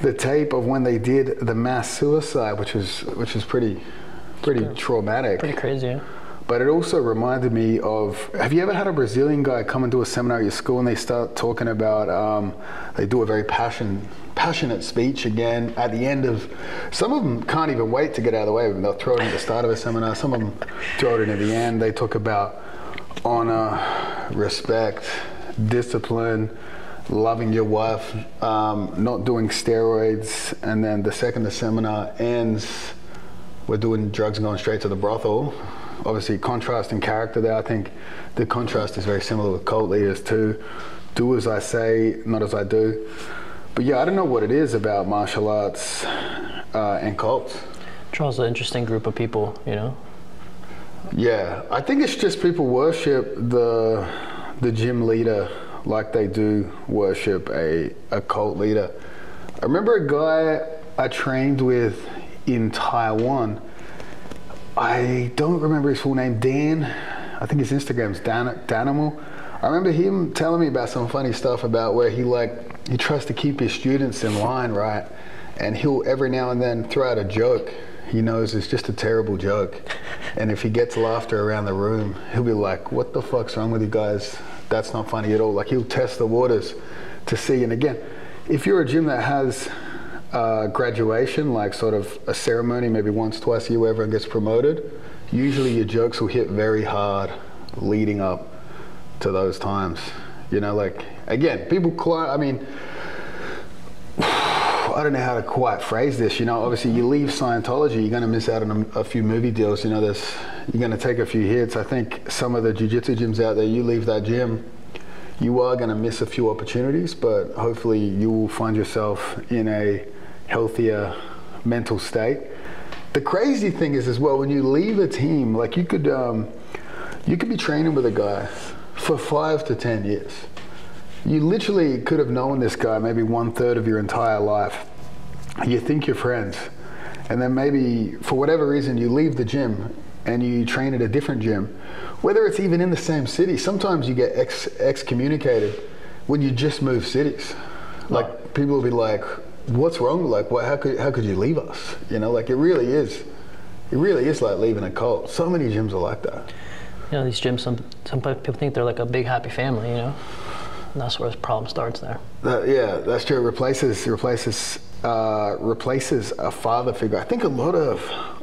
the tape of when they did the mass suicide, which was which was pretty pretty okay. traumatic. Pretty crazy, yeah. But it also reminded me of, have you ever had a Brazilian guy come and do a seminar at your school and they start talking about, um, they do a very passion, passionate speech again at the end of, some of them can't even wait to get out of the way. They'll throw it at the start of a seminar. Some of them throw it in at the end. They talk about honor, respect, discipline, loving your wife, um, not doing steroids. And then the second the seminar ends, we're doing drugs and going straight to the brothel. Obviously, contrast in character there. I think the contrast is very similar with cult leaders too. Do as I say, not as I do. But yeah, I don't know what it is about martial arts uh, and cults. Charles, an interesting group of people, you know? Yeah, I think it's just people worship the, the gym leader like they do worship a, a cult leader. I remember a guy I trained with in Taiwan. I don't remember his full name, Dan. I think his Instagram's Dan Danimal. I remember him telling me about some funny stuff about where he like he tries to keep his students in line, right? And he'll every now and then throw out a joke he knows is just a terrible joke. And if he gets laughter around the room, he'll be like, "What the fuck's wrong with you guys? That's not funny at all." Like he'll test the waters to see. And again, if you're a gym that has Uh, graduation, like sort of a ceremony, maybe once, twice a year, where everyone gets promoted, usually your jokes will hit very hard leading up to those times. You know, like, again, people climb, I mean, I don't know how to quite phrase this, you know, obviously you leave Scientology, you're going to miss out on a, a few movie deals, you know, there's, you're going to take a few hits. I think some of the jiu-jitsu gyms out there, you leave that gym, you are going to miss a few opportunities, but hopefully you will find yourself in a healthier mental state. The crazy thing is as well, when you leave a team, like you could um, you could be training with a guy for five to ten years. You literally could have known this guy maybe one third of your entire life. You think you're friends, and then maybe for whatever reason you leave the gym and you train at a different gym, whether it's even in the same city. Sometimes you get ex excommunicated when you just move cities. Like oh. people will be like, "What's wrong? Like, what, how could how could you leave us?" You know, like it really is, it really is like leaving a cult. So many gyms are like that. You know, these gyms. Some some people think they're like a big happy family. You know, and that's where the problem starts there. Uh, yeah, that's true. It replaces replaces uh, replaces a father figure. I think a lot of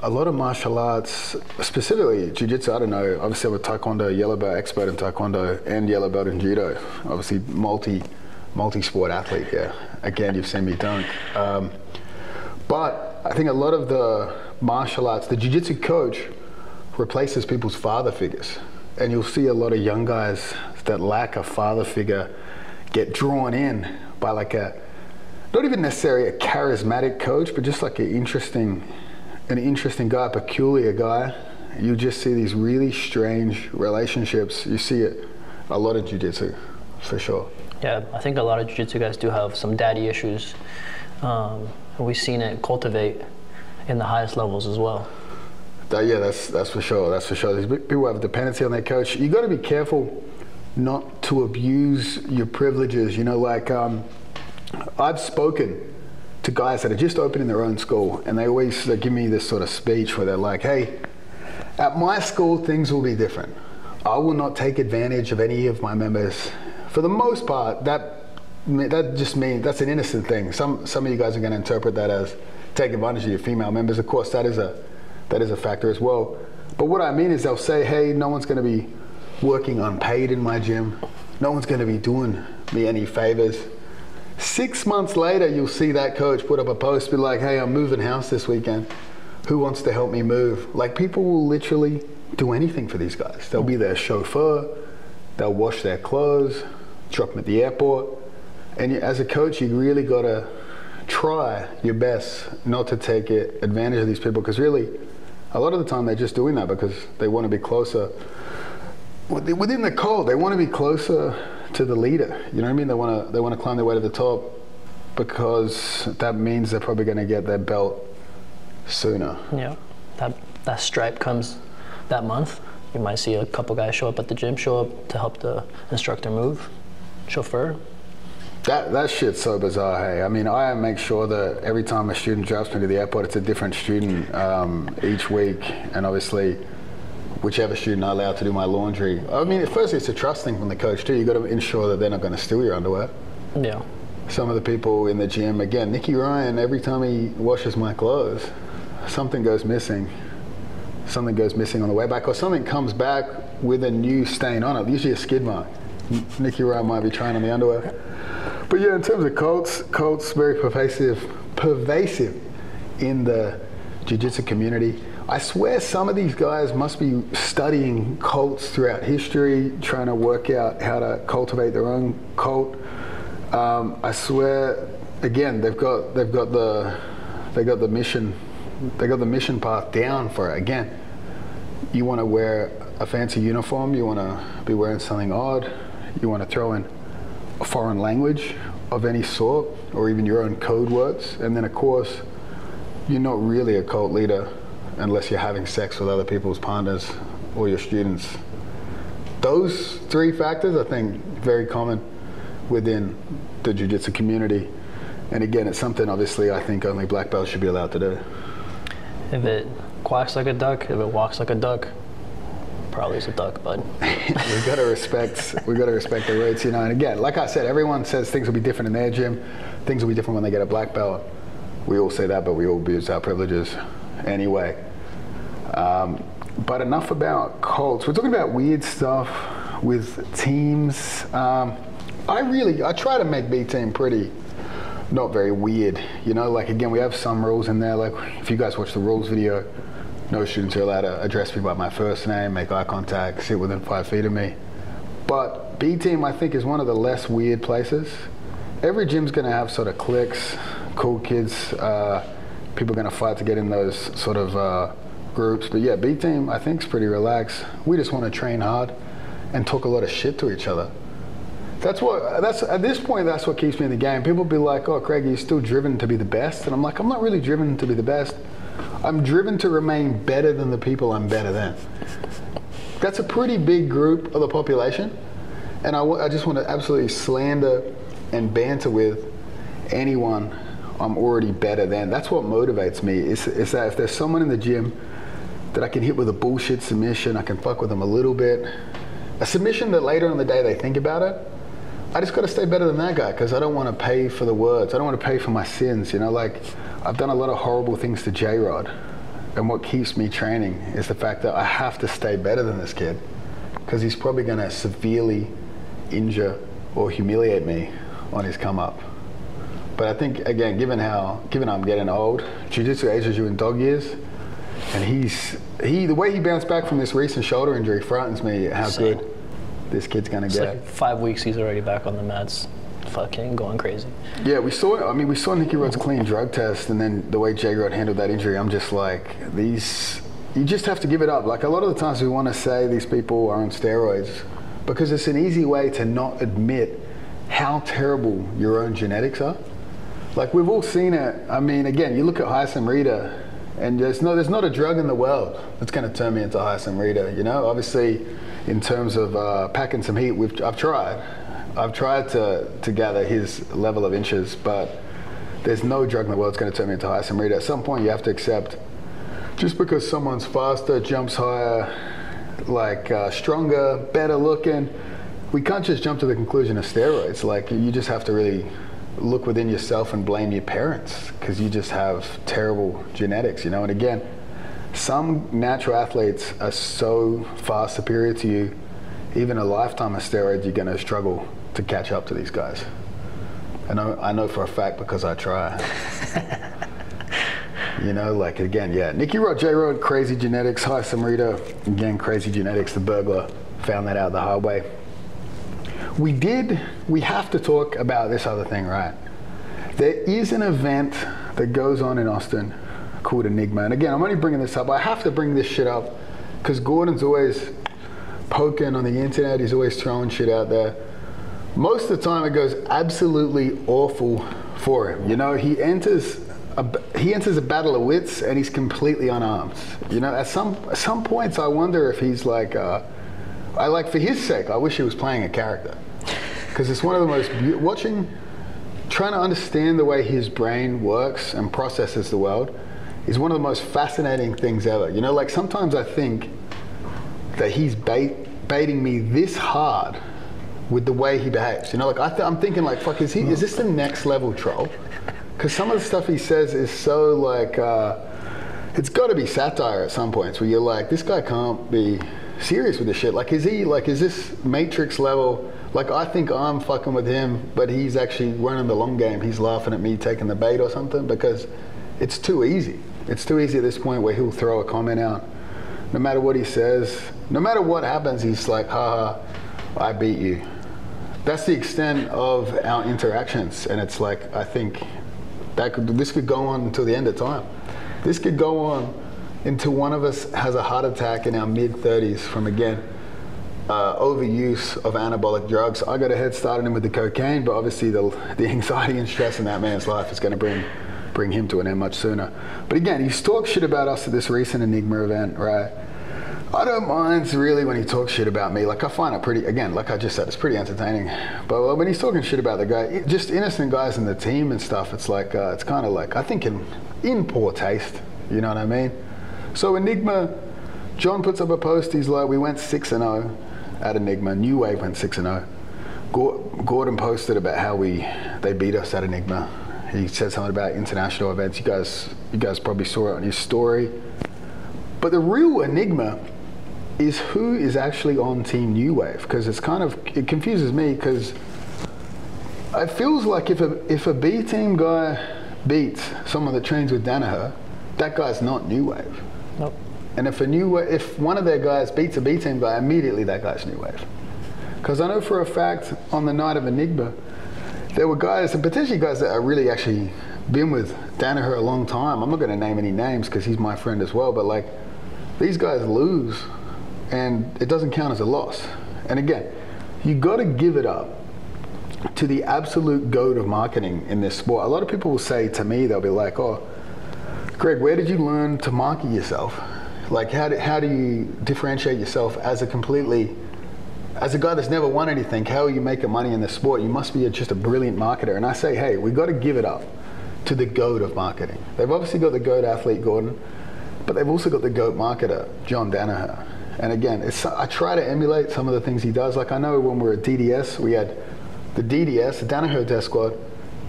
a lot of martial arts, specifically jiu-jitsu. I don't know. Obviously, I'm a taekwondo yellow belt expert in taekwondo and yellow belt in judo. Obviously, multi. multi-sport athlete, yeah. Again, you've seen me dunk. Um, But I think a lot of the martial arts, the jiu-jitsu coach replaces people's father figures. And you'll see a lot of young guys that lack a father figure get drawn in by like a, not even necessarily a charismatic coach, but just like an interesting, an interesting guy, a peculiar guy. You just see these really strange relationships. You see it a lot of jiu-jitsu, for sure. Yeah, I think a lot of jiu-jitsu guys do have some daddy issues. Um, we've seen it cultivate in the highest levels as well. Uh, yeah, that's that's for sure. That's for sure. These people have a dependency on their coach. You got to be careful not to abuse your privileges. You know, like um, I've spoken to guys that are just opening their own school, and they always they give me this sort of speech where they're like, "Hey, at my school things will be different. I will not take advantage of any of my members." For the most part, that that just means that's an innocent thing. Some some of you guys are going to interpret that as take advantage of your female members. Of course, that is a That is a factor as well. But what I mean is they'll say, hey, no one's gonna be working unpaid in my gym. No one's gonna be doing me any favors. Six months later, you'll see that coach put up a post, be like, hey, I'm moving house this weekend. Who wants to help me move? Like people will literally do anything for these guys. They'll be their chauffeur, they'll wash their clothes, drop them at the airport. And as a coach, you really gotta try your best not to take it, advantage of these people, because really, a lot of the time they're just doing that because they want to be closer within the code. They want to be closer to the leader. You know what I mean? They want to they want to climb their way to the top because that means they're probably going to get their belt sooner. Yeah, that that stripe comes that month. You might see a couple guys show up at the gym, show up to help the instructor move, chauffeur. That that shit's so bizarre, hey. I mean, I make sure that every time a student drops me to the airport, it's a different student um, each week, and obviously, whichever student I allow to do my laundry. I mean, firstly, it's a trust thing from the coach too. You got to ensure that they're not going to steal your underwear. Yeah. Some of the people in the gym, again, Nicky Ryan. Every time he washes my clothes, something goes missing. Something goes missing on the way back, or something comes back with a new stain on it. Usually a skid mark. Nicky Ryan might be trying on the underwear. But yeah, in terms of cults, cults very pervasive, pervasive in the jiu-jitsu community. I swear some of these guys must be studying cults throughout history, trying to work out how to cultivate their own cult. Um, I swear, again, they've got they've got the they got the mission they got the mission path down for it. Again, you want to wear a fancy uniform, you want to be wearing something odd, you want to throw in a foreign language of any sort, or even your own code words. And then of course, you're not really a cult leader unless you're having sex with other people's partners or your students. Those three factors, I think, very common within the jiu-jitsu community. And again, it's something obviously I think only black belts should be allowed to do. If it quacks like a duck, if it walks like a duck, probably is a duck, bud. We've got to respect. We've got to respect the roots, you know. And again, like I said, everyone says things will be different in their gym. Things will be different when they get a black belt. We all say that, but we all abuse our privileges anyway. Um, but enough about cults. We're talking about weird stuff with teams. Um, I really, I try to make B-Team pretty, not very weird, you know. Like again, we have some rules in there. Like if you guys watch the rules video. No students are allowed to address me by my first name, make eye contact, sit within five feet of me. But B-Team, I think, is one of the less weird places. Every gym's going to have sort of cliques, cool kids. Uh, people are going to fight to get in those sort of uh, groups. But yeah, B-Team, I think, is pretty relaxed. We just want to train hard and talk a lot of shit to each other. That's what, that's, at this point, that's what keeps me in the game. People be like, oh, Craig, you're still driven to be the best? And I'm like, I'm not really driven to be the best. I'm driven to remain better than the people I'm better than. That's a pretty big group of the population, and I, w I just want to absolutely slander and banter with anyone I'm already better than. That's what motivates me. It's, it's that if there's someone in the gym that I can hit with a bullshit submission, I can fuck with them a little bit. A submission that later in the day they think about it, I just got to stay better than that guy because I don't want to pay for the words. I don't want to pay for my sins, you know, like I've done a lot of horrible things to J-Rod, and what keeps me training is the fact that I have to stay better than this kid because he's probably going to severely injure or humiliate me on his come up. But I think, again, given how given how I'm getting old, jiu-jitsu ages you in dog years, and he's he the way he bounced back from this recent shoulder injury frightens me. How so, good this kid's gonna get. Like five weeks, he's already back on the mats, fucking going crazy. Yeah, we saw. I mean, we saw Nicky Rod's clean drug test, and then the way J-Rod handled that injury, I'm just like, these. You just have to give it up. Like a lot of the times, we want to say these people are on steroids because it's an easy way to not admit how terrible your own genetics are. Like we've all seen it. I mean, again, you look at Haisam Rida, and there's no, there's not a drug in the world that's going to turn me into Haisam Rida. You know, obviously, in terms of uh, packing some heat, we've, I've tried. I've tried to to gather his level of inches, but there's no drug in the world that's going to turn me into Haisam Rida. At some point, you have to accept just because someone's faster, jumps higher, like uh, stronger, better looking, we can't just jump to the conclusion of steroids. Like you just have to really look within yourself and blame your parents because you just have terrible genetics, you know? And again, some natural athletes are so far superior to you, even a lifetime of steroids, you're gonna struggle to catch up to these guys. I know, I know for a fact because I try. You know, like again, yeah, Nicky Rod, J-Rod, crazy genetics, Haisam Rida, again, crazy genetics, the burglar, found that out the hard way. We did, we have to talk about this other thing, right? There is an event that goes on in Austin called Enigma. And again, I'm only bringing this up. I have to bring this shit up because Gordon's always poking on the internet. He's always throwing shit out there. Most of the time it goes absolutely awful for him. You know, he enters a, he enters a battle of wits and he's completely unarmed. You know, at some, at some points I wonder if he's like, uh, I like for his sake, I wish he was playing a character. Because it's one of the most, watching, trying to understand the way his brain works and processes the world is one of the most fascinating things ever. You know, like sometimes I think that he's bait, baiting me this hard with the way he behaves. You know, like I th I'm thinking like, fuck, is he, is this the next level troll? Because some of the stuff he says is so like, uh, it's gotta be satire at some points where you're like, this guy can't be serious with this shit. Like, is he, like, is this Matrix level? Like, I think I'm fucking with him, but he's actually running the long game. He's laughing at me taking the bait or something because it's too easy. It's too easy at this point where he'll throw a comment out. No matter what he says, no matter what happens, he's like, ha, I beat you. That's the extent of our interactions. And it's like, I think that could, this could go on until the end of time. This could go on until one of us has a heart attack in our mid thirties from, again, Uh, overuse of anabolic drugs. I got a head start on him with the cocaine, but obviously the, the anxiety and stress in that man's life is going to bring bring him to an end much sooner. But again, he's talked shit about us at this recent Enigma event, right? I don't mind really when he talks shit about me. Like I find it pretty, again, like I just said, it's pretty entertaining. But when he's talking shit about the guy, just innocent guys in the team and stuff, it's like, uh, it's kind of like, I think in, in poor taste, you know what I mean? So Enigma, John puts up a post, he's like, we went six and oh. At Enigma, New Wave went six and oh. Gordon posted about how we they beat us at Enigma. He said something about international events. You guys, you guys probably saw it on his story. But the real Enigma is who is actually on Team New Wave because it's kind of it confuses me because it feels like if a if a B team guy beats someone that trains with Danaher, that guy's not New Wave. Nope. And if a new, if one of their guys beats a B team guy, immediately that guy's New Wave. Because I know for a fact on the night of Enigma, there were guys, and potentially guys that I really actually been with Danaher a long time. I'm not going to name any names because he's my friend as well. But like, these guys lose, and it doesn't count as a loss. And again, you got to give it up to the absolute goat of marketing in this sport. A lot of people will say to me, they'll be like, "Oh, Greg, where did you learn to market yourself?" Like how do, how do you differentiate yourself as a completely, as a guy that's never won anything, how are you making money in this sport? You must be a, just a brilliant marketer. And I say, hey, we got to give it up to the GOAT of marketing. They've obviously got the GOAT athlete, Gordon, but they've also got the GOAT marketer, John Danaher. And again, it's, I try to emulate some of the things he does. Like I know when we were at D D S, we had the D D S, the Danaher Death Squad,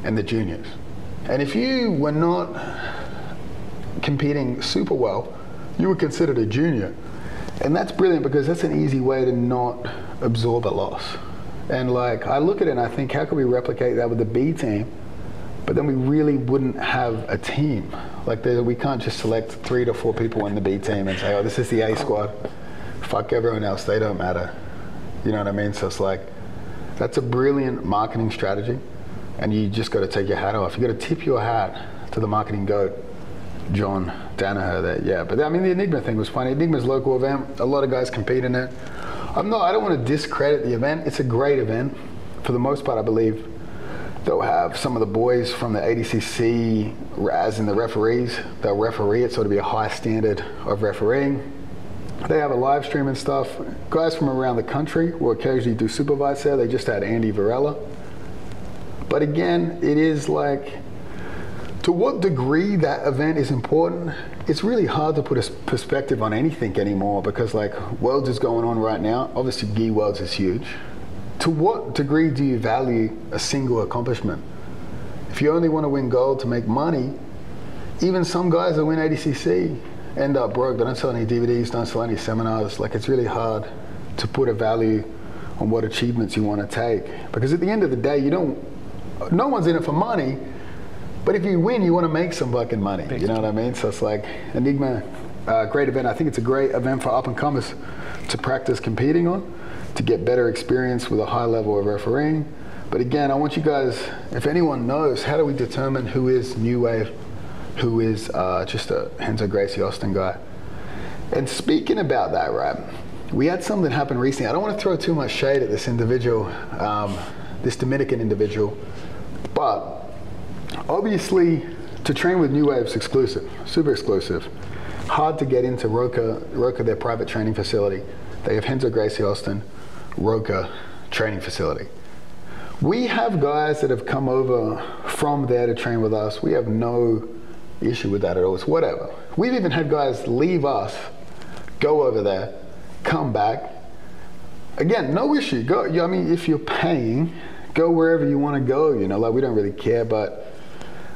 and the juniors. And if you were not competing super well, you were considered a junior. And that's brilliant because that's an easy way to not absorb a loss. And like, I look at it and I think, how can we replicate that with the B team? but then we really wouldn't have a team. Like, they, we can't just select three to four people in the B team and say, oh, this is the A squad. Fuck everyone else, they don't matter. You know what I mean? So it's like, that's a brilliant marketing strategy, and you just got to take your hat off. You got to tip your hat to the marketing goat, John Danaher. That yeah, but I mean the Enigma thing was funny. Enigma's local event. A lot of guys compete in it. I'm not. I don't want to discredit the event. It's a great event. For the most part, I believe they'll have some of the boys from the A D C C, as in the referees. They'll referee it, so it'll be a high standard of refereeing. They have a live stream and stuff. Guys from around the country will occasionally do supervise there. They just had Andy Varela. But again, it is like, to what degree that event is important, it's really hard to put a perspective on anything anymore, because like, Worlds is going on right now. Obviously, Gi Worlds is huge. To what degree do you value a single accomplishment? If you only want to win gold to make money, even some guys that win A D C C end up broke. They don't sell any D V Ds, don't sell any seminars. Like, it's really hard to put a value on what achievements you want to take. Because at the end of the day, you don't, no one's in it for money, but if you win, you want to make some fucking money. Big you know time. What I mean? So it's like, Enigma, uh, great event. I think it's a great event for up-and-comers to practice competing on, to get better experience with a high level of refereeing. But again, I want you guys, if anyone knows, how do we determine who is New Wave, who is uh, just a Henzo Gracie Austin guy? And speaking about that, right, we had something happen recently. I don't want to throw too much shade at this individual, um, this Dominican individual, but obviously to train with New Wave's exclusive, super exclusive, hard to get into Roca, Roca, their private training facility. They have Henzo Gracie Austin, Roca training facility. We have guys that have come over from there to train with us. We have no issue with that at all. It's whatever. We've even had guys leave us, go over there, come back. Again, no issue. Go. I mean, if you're paying, go wherever you want to go. You know, like, we don't really care. But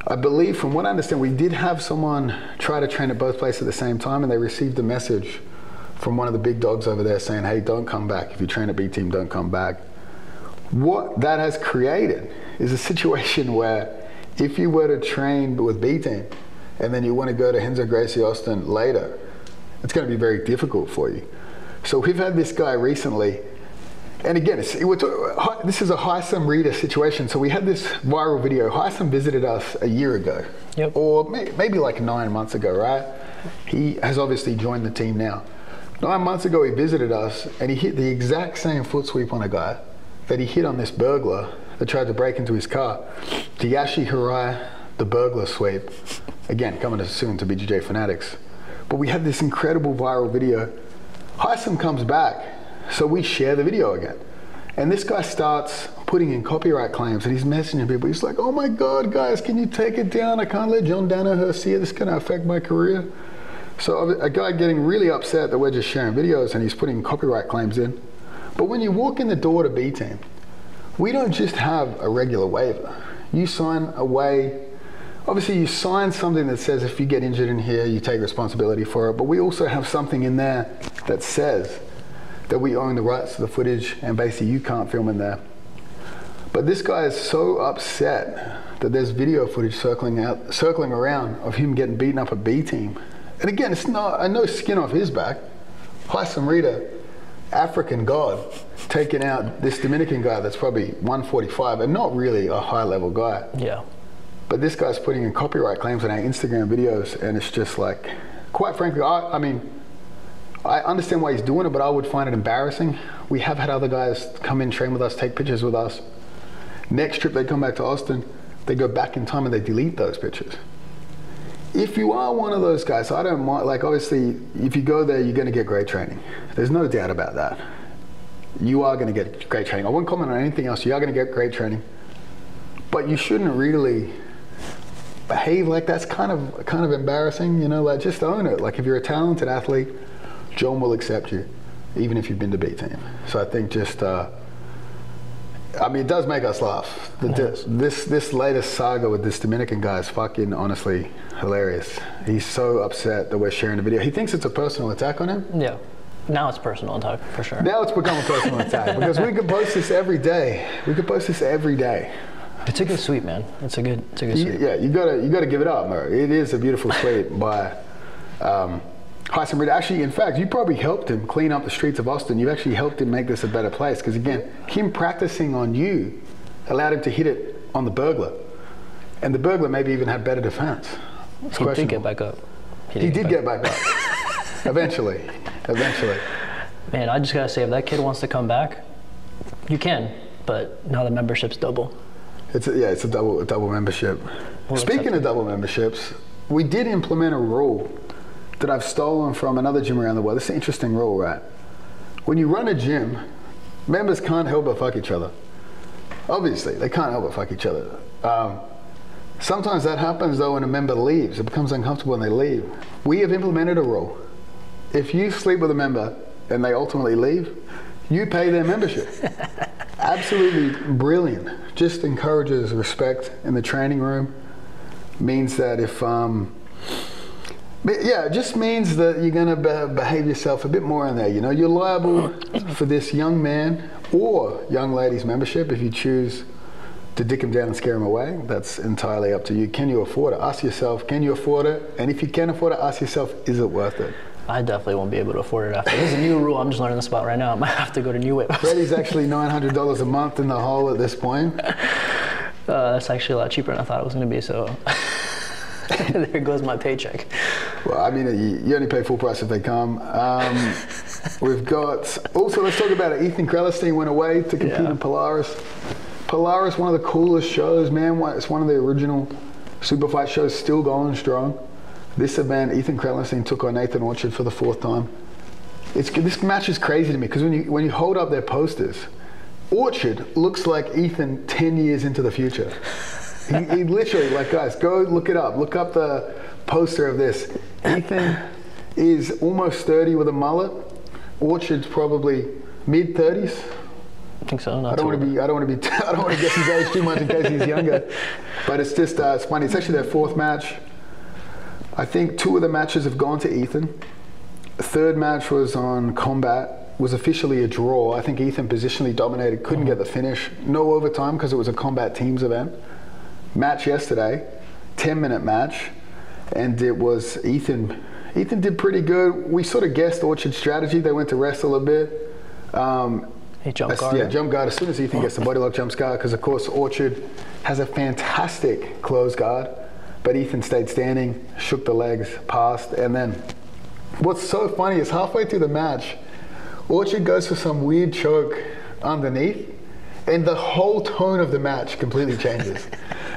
I believe, from what I understand, we did have someone try to train at both places at the same time, and they received a message from one of the big dogs over there saying, hey, don't come back. If you train at B Team, don't come back. What that has created is a situation where if you were to train with B Team and then you want to go to Henzo Gracie Austin later, it's going to be very difficult for you. So we've had this guy recently, and again, it's, it, talk, this is a Haisam Rida situation. So we had this viral video. Haisam visited us a year ago, yep. or may, maybe like nine months ago, right? He has obviously joined the team now. Nine months ago, he visited us, and he hit the exact same foot sweep on a guy that he hit on this burglar that tried to break into his car. De Ashi Harai, the burglar sweep. Again, coming to soon to B J J Fanatics. But we had this incredible viral video. Haisam comes back, so we share the video again. And this guy starts putting in copyright claims, and he's messaging people. He's like, oh my God, guys, can you take it down? I can't let John Danaher see it. This is gonna affect my career. So a guy getting really upset that we're just sharing videos, and he's putting copyright claims in. But when you walk in the door to B Team, we don't just have a regular waiver. You sign away. Obviously, you sign something that says if you get injured in here, you take responsibility for it. But we also have something in there that says that we own the rights to the footage, and basically you can't film in there. But this guy is so upset that there's video footage circling out, circling around of him getting beaten up at B Team. And again, it's not no skin off his back. Haisam Rida, African god, taking out this Dominican guy that's probably one forty-five and not really a high level guy. Yeah. But this guy's putting in copyright claims on our Instagram videos, and it's just like, quite frankly, I, I mean, I understand why he's doing it, but I would find it embarrassing. We have had other guys come in, train with us, take pictures with us. Next trip they come back to Austin, they go back in time and they delete those pictures. If you are one of those guys, I don't mind, like obviously, if you go there, you're gonna get great training. There's no doubt about that. You are gonna get great training. I won't comment on anything else, you are gonna get great training. But you shouldn't really behave like that's kind of kind of embarrassing, you know, like just own it. Like if you're a talented athlete, John will accept you, even if you've been to B Team. So I think just, uh, I mean, it does make us laugh. The, yes. This this latest saga with this Dominican guy is fucking honestly hilarious. He's so upset that we're sharing the video. He thinks it's a personal attack on him. Yeah, now it's personal attack for sure. Now it's become a personal attack because we could post this every day. We could post this every day. It's a good sweep, man. It's a good, it's a good sweep. Yeah, you gotta, you gotta give it up, Murray. It is a beautiful sweep by um, Haisam Rida. Actually, in fact, you probably helped him clean up the streets of Austin. You actually helped him make this a better place, because again, him practicing on you allowed him to hit it on the burglar, and the burglar maybe even had better defense. It's he did get back up. He, he did get back, get back up. Eventually, eventually. Man, I just gotta say, if that kid wants to come back, you can. But now the membership's double. It's a, yeah, it's a double, a double membership. We'll Speaking of double memberships, we did implement a rule that I've stolen from another gym around the world. It's an interesting rule, right? When you run a gym, members can't help but fuck each other. Obviously, they can't help but fuck each other. Um, sometimes that happens though when a member leaves. It becomes uncomfortable when they leave. We have implemented a rule. If you sleep with a member and they ultimately leave, you pay their membership. Absolutely brilliant. Just encourages respect in the training room. Means that if, um, yeah, it just means that you're gonna be behave yourself a bit more in there. You know, you're liable for this young man or young lady's membership if you choose to dick him down and scare him away. That's entirely up to you. Can you afford it? Ask yourself, can you afford it? And if you can afford it, ask yourself, is it worth it? I definitely won't be able to afford it after. This is a new rule. I'm just learning this about right now. I might have to go to New Wave. Freddie's actually nine hundred dollars a month in the hole at this point. Uh, that's actually a lot cheaper than I thought it was going to be, so there goes my paycheck. Well, I mean, you only pay full price if they come. Um, we've got, also let's talk about it. Ethan Crelinsten went away to compete yeah. in Polaris. Polaris, one of the coolest shows, man. It's one of the original super fight shows, still going strong. This event, Ethan Crelinsten took on Nathan Orchard for the fourth time. It's, this match is crazy to me, because when you, when you hold up their posters, Orchard looks like Ethan ten years into the future. he, he literally, like, guys, go look it up. Look up the poster of this. Ethan is almost thirty with a mullet. Orchard's probably mid thirties. I think so. Not I don't want to be. I don't want to be. I don't want to guess his age too much in case he's younger. But it's just, uh, it's funny. It's actually their fourth match. I think two of the matches have gone to Ethan. The third match was on combat, was officially a draw. I think Ethan positionally dominated, couldn't get the finish. No overtime because it was a combat teams event. Match yesterday, ten minute match, and it was Ethan. Ethan did pretty good. We sort of guessed Orchard's strategy. They went to wrestle a bit. Um, he jump guard. Yeah, jump guard. As soon as Ethan gets the body lock, jumps guard, because of course Orchard has a fantastic close guard. But Ethan stayed standing, shook the legs, passed, and then what's so funny is halfway through the match, Orchard goes for some weird choke underneath, and the whole tone of the match completely changes.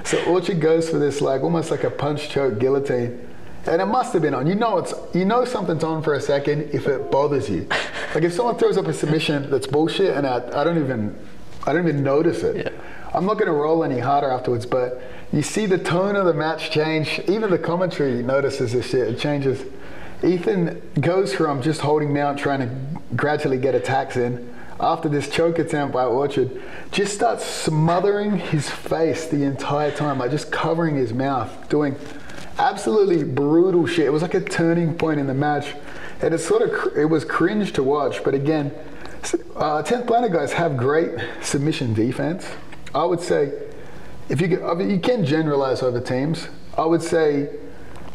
So Orchard goes for this like almost like a punch choke guillotine, and it must have been on. You know it's you know something's on for a second if it bothers you. Like if someone throws up a submission that's bullshit, and I, I don't even I don't even notice it. Yeah. I'm not going to roll any harder afterwards, but you see the tone of the match change. Even the commentary notices this shit. It changes. Ethan goes from just holding down, trying to gradually get attacks in. After this choke attempt by Orchard, just starts smothering his face the entire time, like just covering his mouth, doing absolutely brutal shit. It was like a turning point in the match, and it sort of it was cringe to watch. But again, uh, tenth Planet guys have great submission defense. I would say, if you can, you can generalize over teams. I would say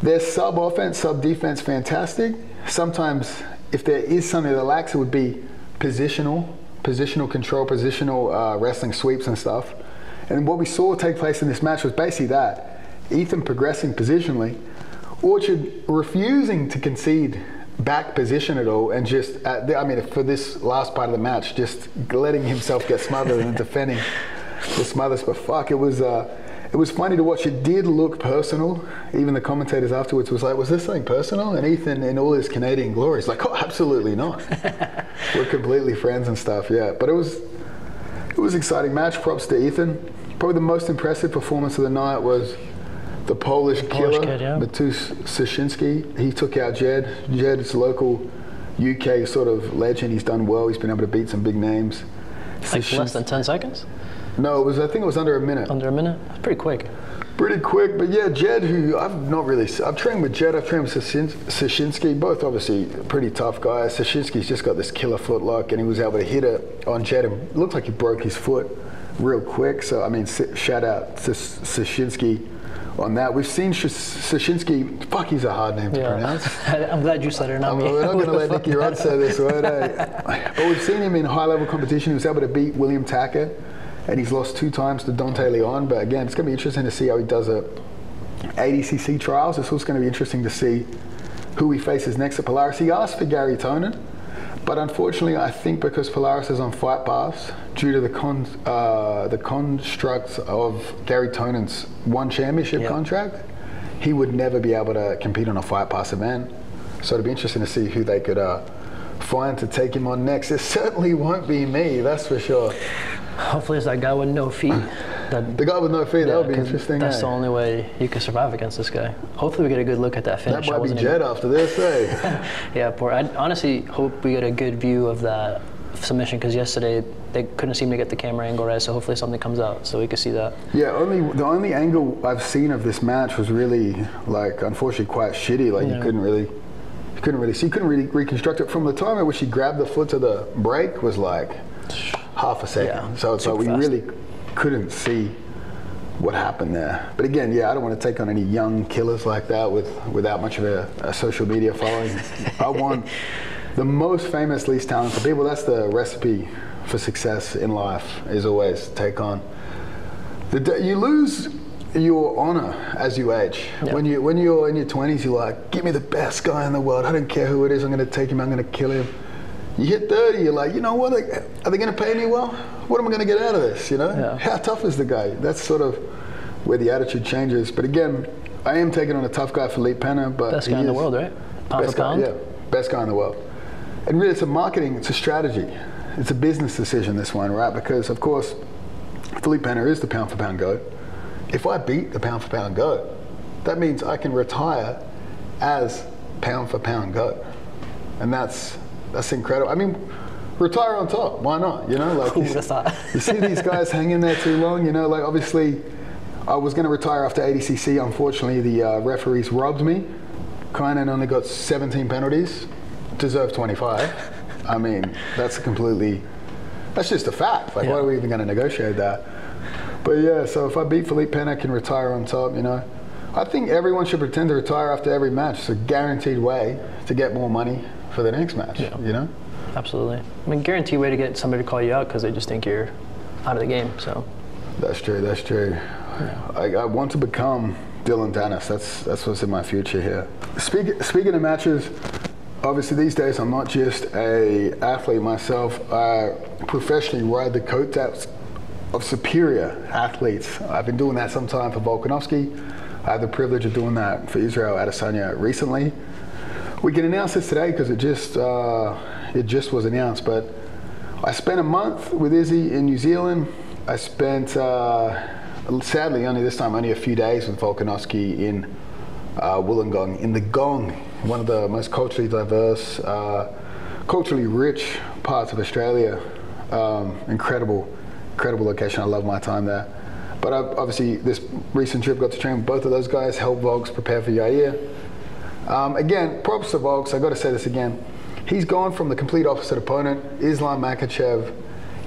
their sub-offense, sub-defense, fantastic. Sometimes, if there is something that lacks, it would be positional, positional control, positional uh, wrestling sweeps and stuff. And what we saw take place in this match was basically that. Ethan progressing positionally, Orchard refusing to concede back position at all, and just, at the, I mean, for this last part of the match, just letting himself get smothered and defending. This mother's, but fuck, it was uh, it was funny to watch. It did look personal. Even the commentators afterwards was like, was this something personal? And Ethan, in all his Canadian glory, is like, oh, absolutely not. We're completely friends and stuff, yeah. But it was it was an exciting match. Props to Ethan. Probably the most impressive performance of the night was the Polish, the Polish killer, kid, yeah. Matusz Syszynski. He took out Jed. Jed's local U K sort of legend. He's done well. He's been able to beat some big names. Like Syszynski, less than ten seconds? No, it was. I think it was under a minute. Under a minute? That's pretty quick. Pretty quick, but yeah, Jed, who I've not really... I've trained with Jed, I've trained with Syszynski, both obviously pretty tough guys. Syszynski's just got this killer footlock, and he was able to hit it on Jed, and it looked like he broke his foot. real quick. So, I mean, shout out to Syszynski on that. We've seen Syszynski, fuck, he's a hard name to yeah. pronounce. I'm glad you said it, not I'm, me. We're not going to let Nicky Rod say this word, eh? But we've seen him in high-level competition. He was able to beat William Tacker, and he's lost two times to Dante Leon. But again, it's going to be interesting to see how he does at A D C C trials. It's also going to be interesting to see who he faces next at Polaris. He asked for Gary Tonin, but unfortunately, I think because Polaris is on Fight Pass, due to the con uh, the constructs of Gary Tonin's one championship yep. contract, he would never be able to compete on a Fight Pass event. So it'd be interesting to see who they could uh, find to take him on next. It certainly won't be me, that's for sure. Hopefully it's that guy with no feet. That, the guy with no feet, yeah, that would be interesting. That's eh? the only way you can survive against this guy. Hopefully we get a good look at that finish. That might be Jed even... after this, eh? Yeah, poor. I honestly hope we get a good view of that submission, because yesterday they couldn't seem to get the camera angle right, so hopefully something comes out so we can see that. Yeah, only the only angle I've seen of this match was really, like, unfortunately quite shitty. Like, yeah. you couldn't really, you couldn't really see, you couldn't really reconstruct it. From the time at which he grabbed the foot to the break was like half a second. Yeah, so it's like we fast. really couldn't see what happened there. But again, yeah, I don't want to take on any young killers like that with without much of a, a social media following. I want the most famous, least talented people. That's the recipe for success in life, is always take on. The d you lose your honor as you age. Yep. When, you, when you're in your twenties, you're like, give me the best guy in the world. I don't care who it is. I'm going to take him. I'm going to kill him. You hit thirty, you're like, you know what, are they going to pay me well? What am I going to get out of this, you know? Yeah. How tough is the guy? That's sort of where the attitude changes. But again, I am taking on a tough guy, Felipe Pena. But best guy in the world, right? Pound for pound? Yeah, best guy in the world. And really, it's a marketing, it's a strategy. It's a business decision, this one, right? Because, of course, Felipe Pena is the pound for pound GOAT. If I beat the pound for pound GOAT, that means I can retire as pound for pound GOAT. And that's... that's incredible. I mean, retire on top. Why not? You know, like, Ooh, you, you see these guys hanging there too long. You know, like, obviously, I was going to retire after A D C C. Unfortunately, the uh, referees robbed me. Kynan only got seventeen penalties. Deserved twenty-five. I mean, that's a completely, that's just a fact. Like, yeah. why are we even going to negotiate that? But yeah, so if I beat Felipe Pena, I can retire on top, you know. I think everyone should pretend to retire after every match. It's a guaranteed way to get more money for the next match, yeah. you know? Absolutely. I mean, guaranteed way to get somebody to call you out because they just think you're out of the game, so. That's true, that's true. Yeah. I, I want to become Dylan Dennis. That's that's what's in my future here. Speak, speaking of matches, obviously these days I'm not just a athlete myself. I professionally ride the coattails of superior athletes. I've been doing that sometime for Volkanovski. I had the privilege of doing that for Israel Adesanya recently. We can announce this today because it just uh, it just was announced. But I spent a month with Izzy in New Zealand. I spent, uh, sadly, only this time, only a few days with Volkanovski in uh, Wollongong, in the Gong, one of the most culturally diverse, uh, culturally rich parts of Australia. Um, incredible, incredible location. I love my time there. But I, obviously, this recent trip got to train with both of those guys, help Volks prepare for Yair. Um, again, props to Volks, I've got to say this again. He's gone from the complete opposite opponent. Islam Makhachev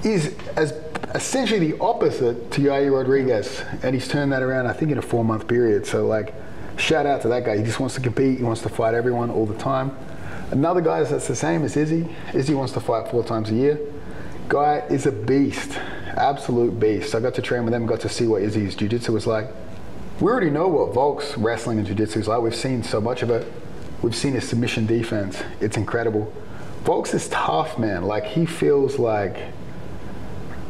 is as essentially the opposite to Yair Rodriguez, and he's turned that around, I think, in a four-month period. So, like, shout out to that guy. He just wants to compete. He wants to fight everyone all the time. Another guy that's the same is Izzy. Izzy wants to fight four times a year. Guy is a beast, absolute beast. I got to train with him, got to see what Izzy's jiu-jitsu was like. We already know what Volk's wrestling and jiu-jitsu is like. We've seen so much of it. We've seen his submission defense. It's incredible. Volk's is tough, man. Like, he feels like,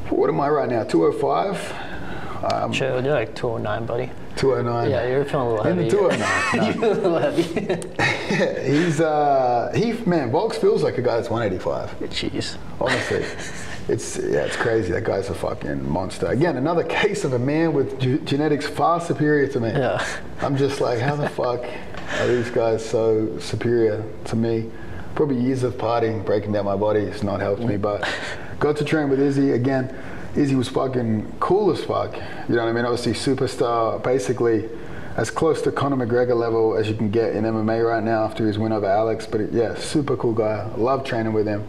what am I right now, two oh five? Um, sure, you're like two oh nine, buddy. two oh nine. Yeah, you're feeling a little heavy. In the two oh nine. You're a little heavy. Yeah, he's, uh, he, man, Volk's feels like a guy that's one eighty-five. Jeez. Honestly. It's, yeah, it's crazy. That guy's a fucking monster. Again, another case of a man with ge genetics far superior to me. Yeah. I'm just like, how the fuck are these guys so superior to me? Probably years of partying, breaking down my body has not helped me, but got to train with Izzy. Again, Izzy was fucking cool as fuck. You know what I mean? Obviously, superstar, basically as close to Conor McGregor level as you can get in M M A right now after his win over Alex. But yeah, super cool guy. Love training with him.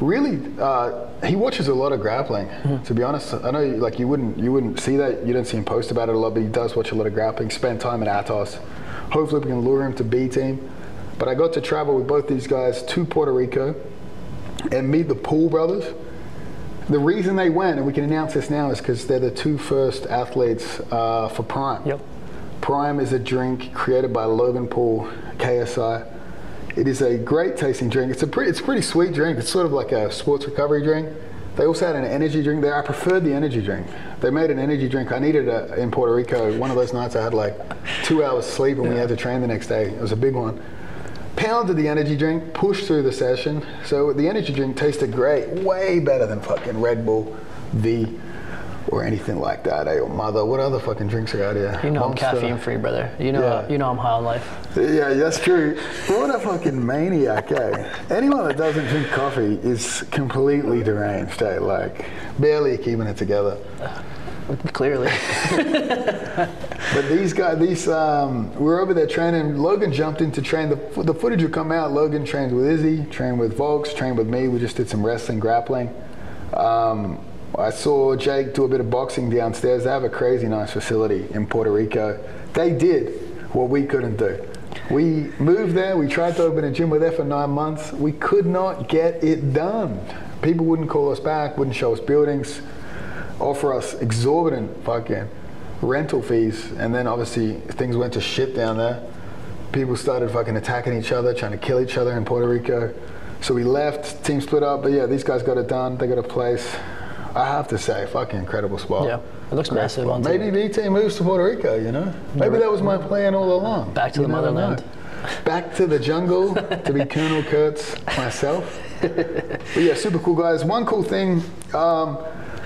Really, uh, he watches a lot of grappling. Mm-hmm. To be honest, I know like you wouldn't you wouldn't see that. You don't see him post about it a lot, but he does watch a lot of grappling. Spend time at Atos. Hopefully, we can lure him to B-Team. But I got to travel with both these guys to Puerto Rico and meet the Poole brothers. The reason they went, and we can announce this now, is because they're the two first athletes uh, for Prime. Yep. Prime is a drink created by Logan Paul, K S I. It is a great tasting drink. It's a pretty, it's a pretty sweet drink. It's sort of like a sports recovery drink. They also had an energy drink there. I preferred the energy drink. They made an energy drink. I needed a, in Puerto Rico. One of those nights I had like two hours sleep and yeah. we had to train the next day. It was a big one. Pounded the energy drink, pushed through the session. So the energy drink tasted great, way better than fucking Red Bull, V, or anything like that. Hey, or Mother, what other fucking drinks are out here? You know Monster. I'm caffeine free, brother. You know, yeah. you know I'm high on life. Yeah, that's true. What a fucking maniac, eh? Anyone that doesn't drink coffee is completely deranged, eh? Like, barely keeping it together. Clearly. But these guys, these, um, we were over there training. Logan jumped in to train. The, the footage would come out. Logan trained with Izzy, trained with Volks, trained with me. We just did some wrestling, grappling. Um, I saw Jake do a bit of boxing downstairs. They have a crazy nice facility in Puerto Rico. They did what we couldn't do. We moved there. We tried to open a gym with there for nine months. We could not get it done. People wouldn't call us back, wouldn't show us buildings, offer us exorbitant fucking rental fees, and then obviously things went to shit down there. People started fucking attacking each other, trying to kill each other in Puerto Rico. So we left, team split up, but yeah, these guys got it done. They got a place. I have to say, fucking incredible spot. Yeah, it looks Great massive. On Maybe B-Team moves to Puerto Rico, you know? Maybe that was my plan all along. Back to you the motherland. Back to the jungle to be Colonel Kurtz myself. But yeah, super cool guys. One cool thing, um,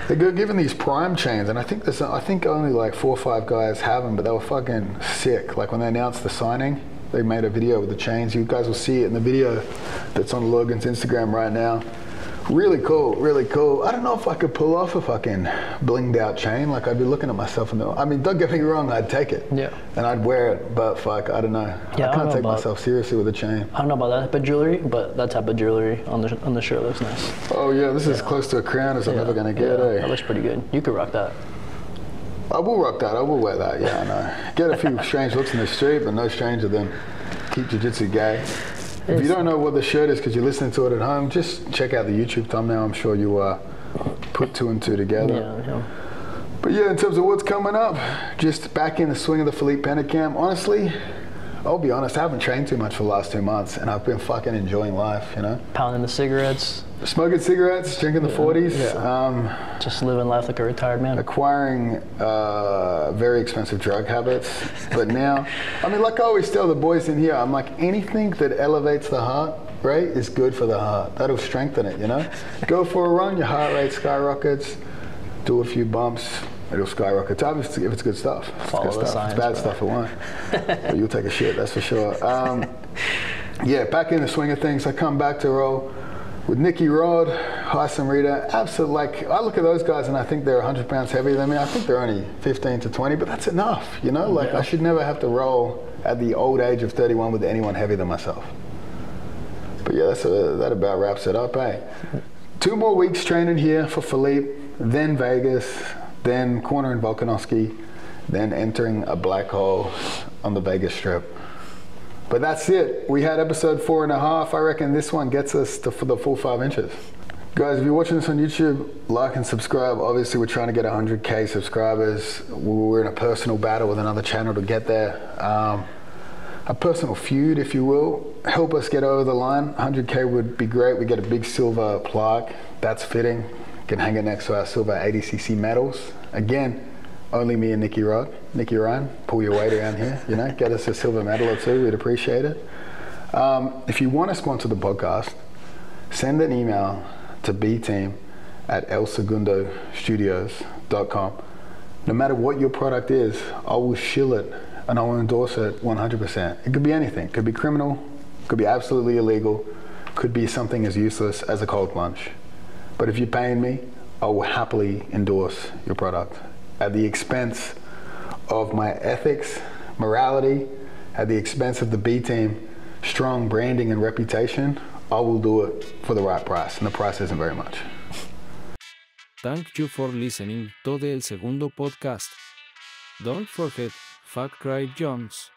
they're given these Prime chains, and I think there's, I think only like four or five guys have them, but they were fucking sick. Like when they announced the signing, they made a video with the chains. You guys will see it in the video that's on Logan's Instagram right now. Really cool, really cool. I don't know if I could pull off a fucking blinged out chain. Like I'd be looking at myself in the, I mean, don't get me wrong, I'd take it. Yeah. And I'd wear it, but fuck, I don't know. Yeah, I can't I take myself seriously with a chain. I don't know about that type of jewelry, but that type of jewelry on the on the shirt looks nice. Oh yeah, this yeah. is close to a crown as I'm yeah. ever gonna get, yeah. eh? That looks pretty good. You could rock that. I will rock that, I will wear that, yeah, I know. Get a few strange looks in the street, but no stranger than Keep Jiu Jitsu Gay. If you don't know what the shirt is because you're listening to it at home, just check out the YouTube thumbnail. I'm sure you uh, put two and two together. Yeah, yeah. But yeah, in terms of what's coming up, just back in the swing of the Felipe Pena camp. Honestly, I'll be honest, I haven't trained too much for the last two months, and I've been fucking enjoying life, you know? Pounding the cigarettes. Smoking cigarettes, drinking yeah, the forties. Yeah. Um, just living life like a retired man. Acquiring uh, very expensive drug habits. But now, I mean, like I always tell the boys in here, I'm like, anything that elevates the heart rate is good for the heart. That'll strengthen it, you know? Go for a run, your heart rate skyrockets. Do a few bumps. It'll skyrocket up if it's good stuff. It's Follow good the stuff. Science, it's bad bro. Stuff it won't. But you'll take a shit, that's for sure. Um, yeah, back in the swing of things, I come back to roll with Nicky Rod, Haisam Rida. Absolutely, like, I look at those guys and I think they're one hundred pounds heavier than me. I think they're only fifteen to twenty, but that's enough, you know? Like, yeah. I should never have to roll at the old age of thirty-one with anyone heavier than myself. But yeah, that's a, that about wraps it up, eh? Two more weeks training here for Felipe, then Vegas, then cornering Volkanovski, then entering a black hole on the Vegas Strip. But that's it. We had episode four and a half. I reckon this one gets us to for the full five inches. Guys, if you're watching this on YouTube, like and subscribe. Obviously, we're trying to get one hundred K subscribers. We're in a personal battle with another channel to get there. Um, a personal feud, if you will. Help us get over the line. one hundred K would be great. We get a big silver plaque. That's fitting. Can hang it next to our silver A D C C medals. Again, only me and Nicky Rod. Nicky Ryan, pull your weight around here, you know, get us a silver medal or two, we'd appreciate it. Um, if you want to sponsor the podcast, send an email to bteam at elsegundostudios dot com. No matter what your product is, I will shill it and I will endorse it one hundred percent. It could be anything, it could be criminal, could be absolutely illegal, could be something as useless as a cold plunge. But if you're paying me, I will happily endorse your product at the expense of my ethics, morality, at the expense of the B-Team, strong branding and reputation. I will do it for the right price, and the price isn't very much. Thank you for listening to the El Segundo podcast. Don't forget, fuck Craig Jones.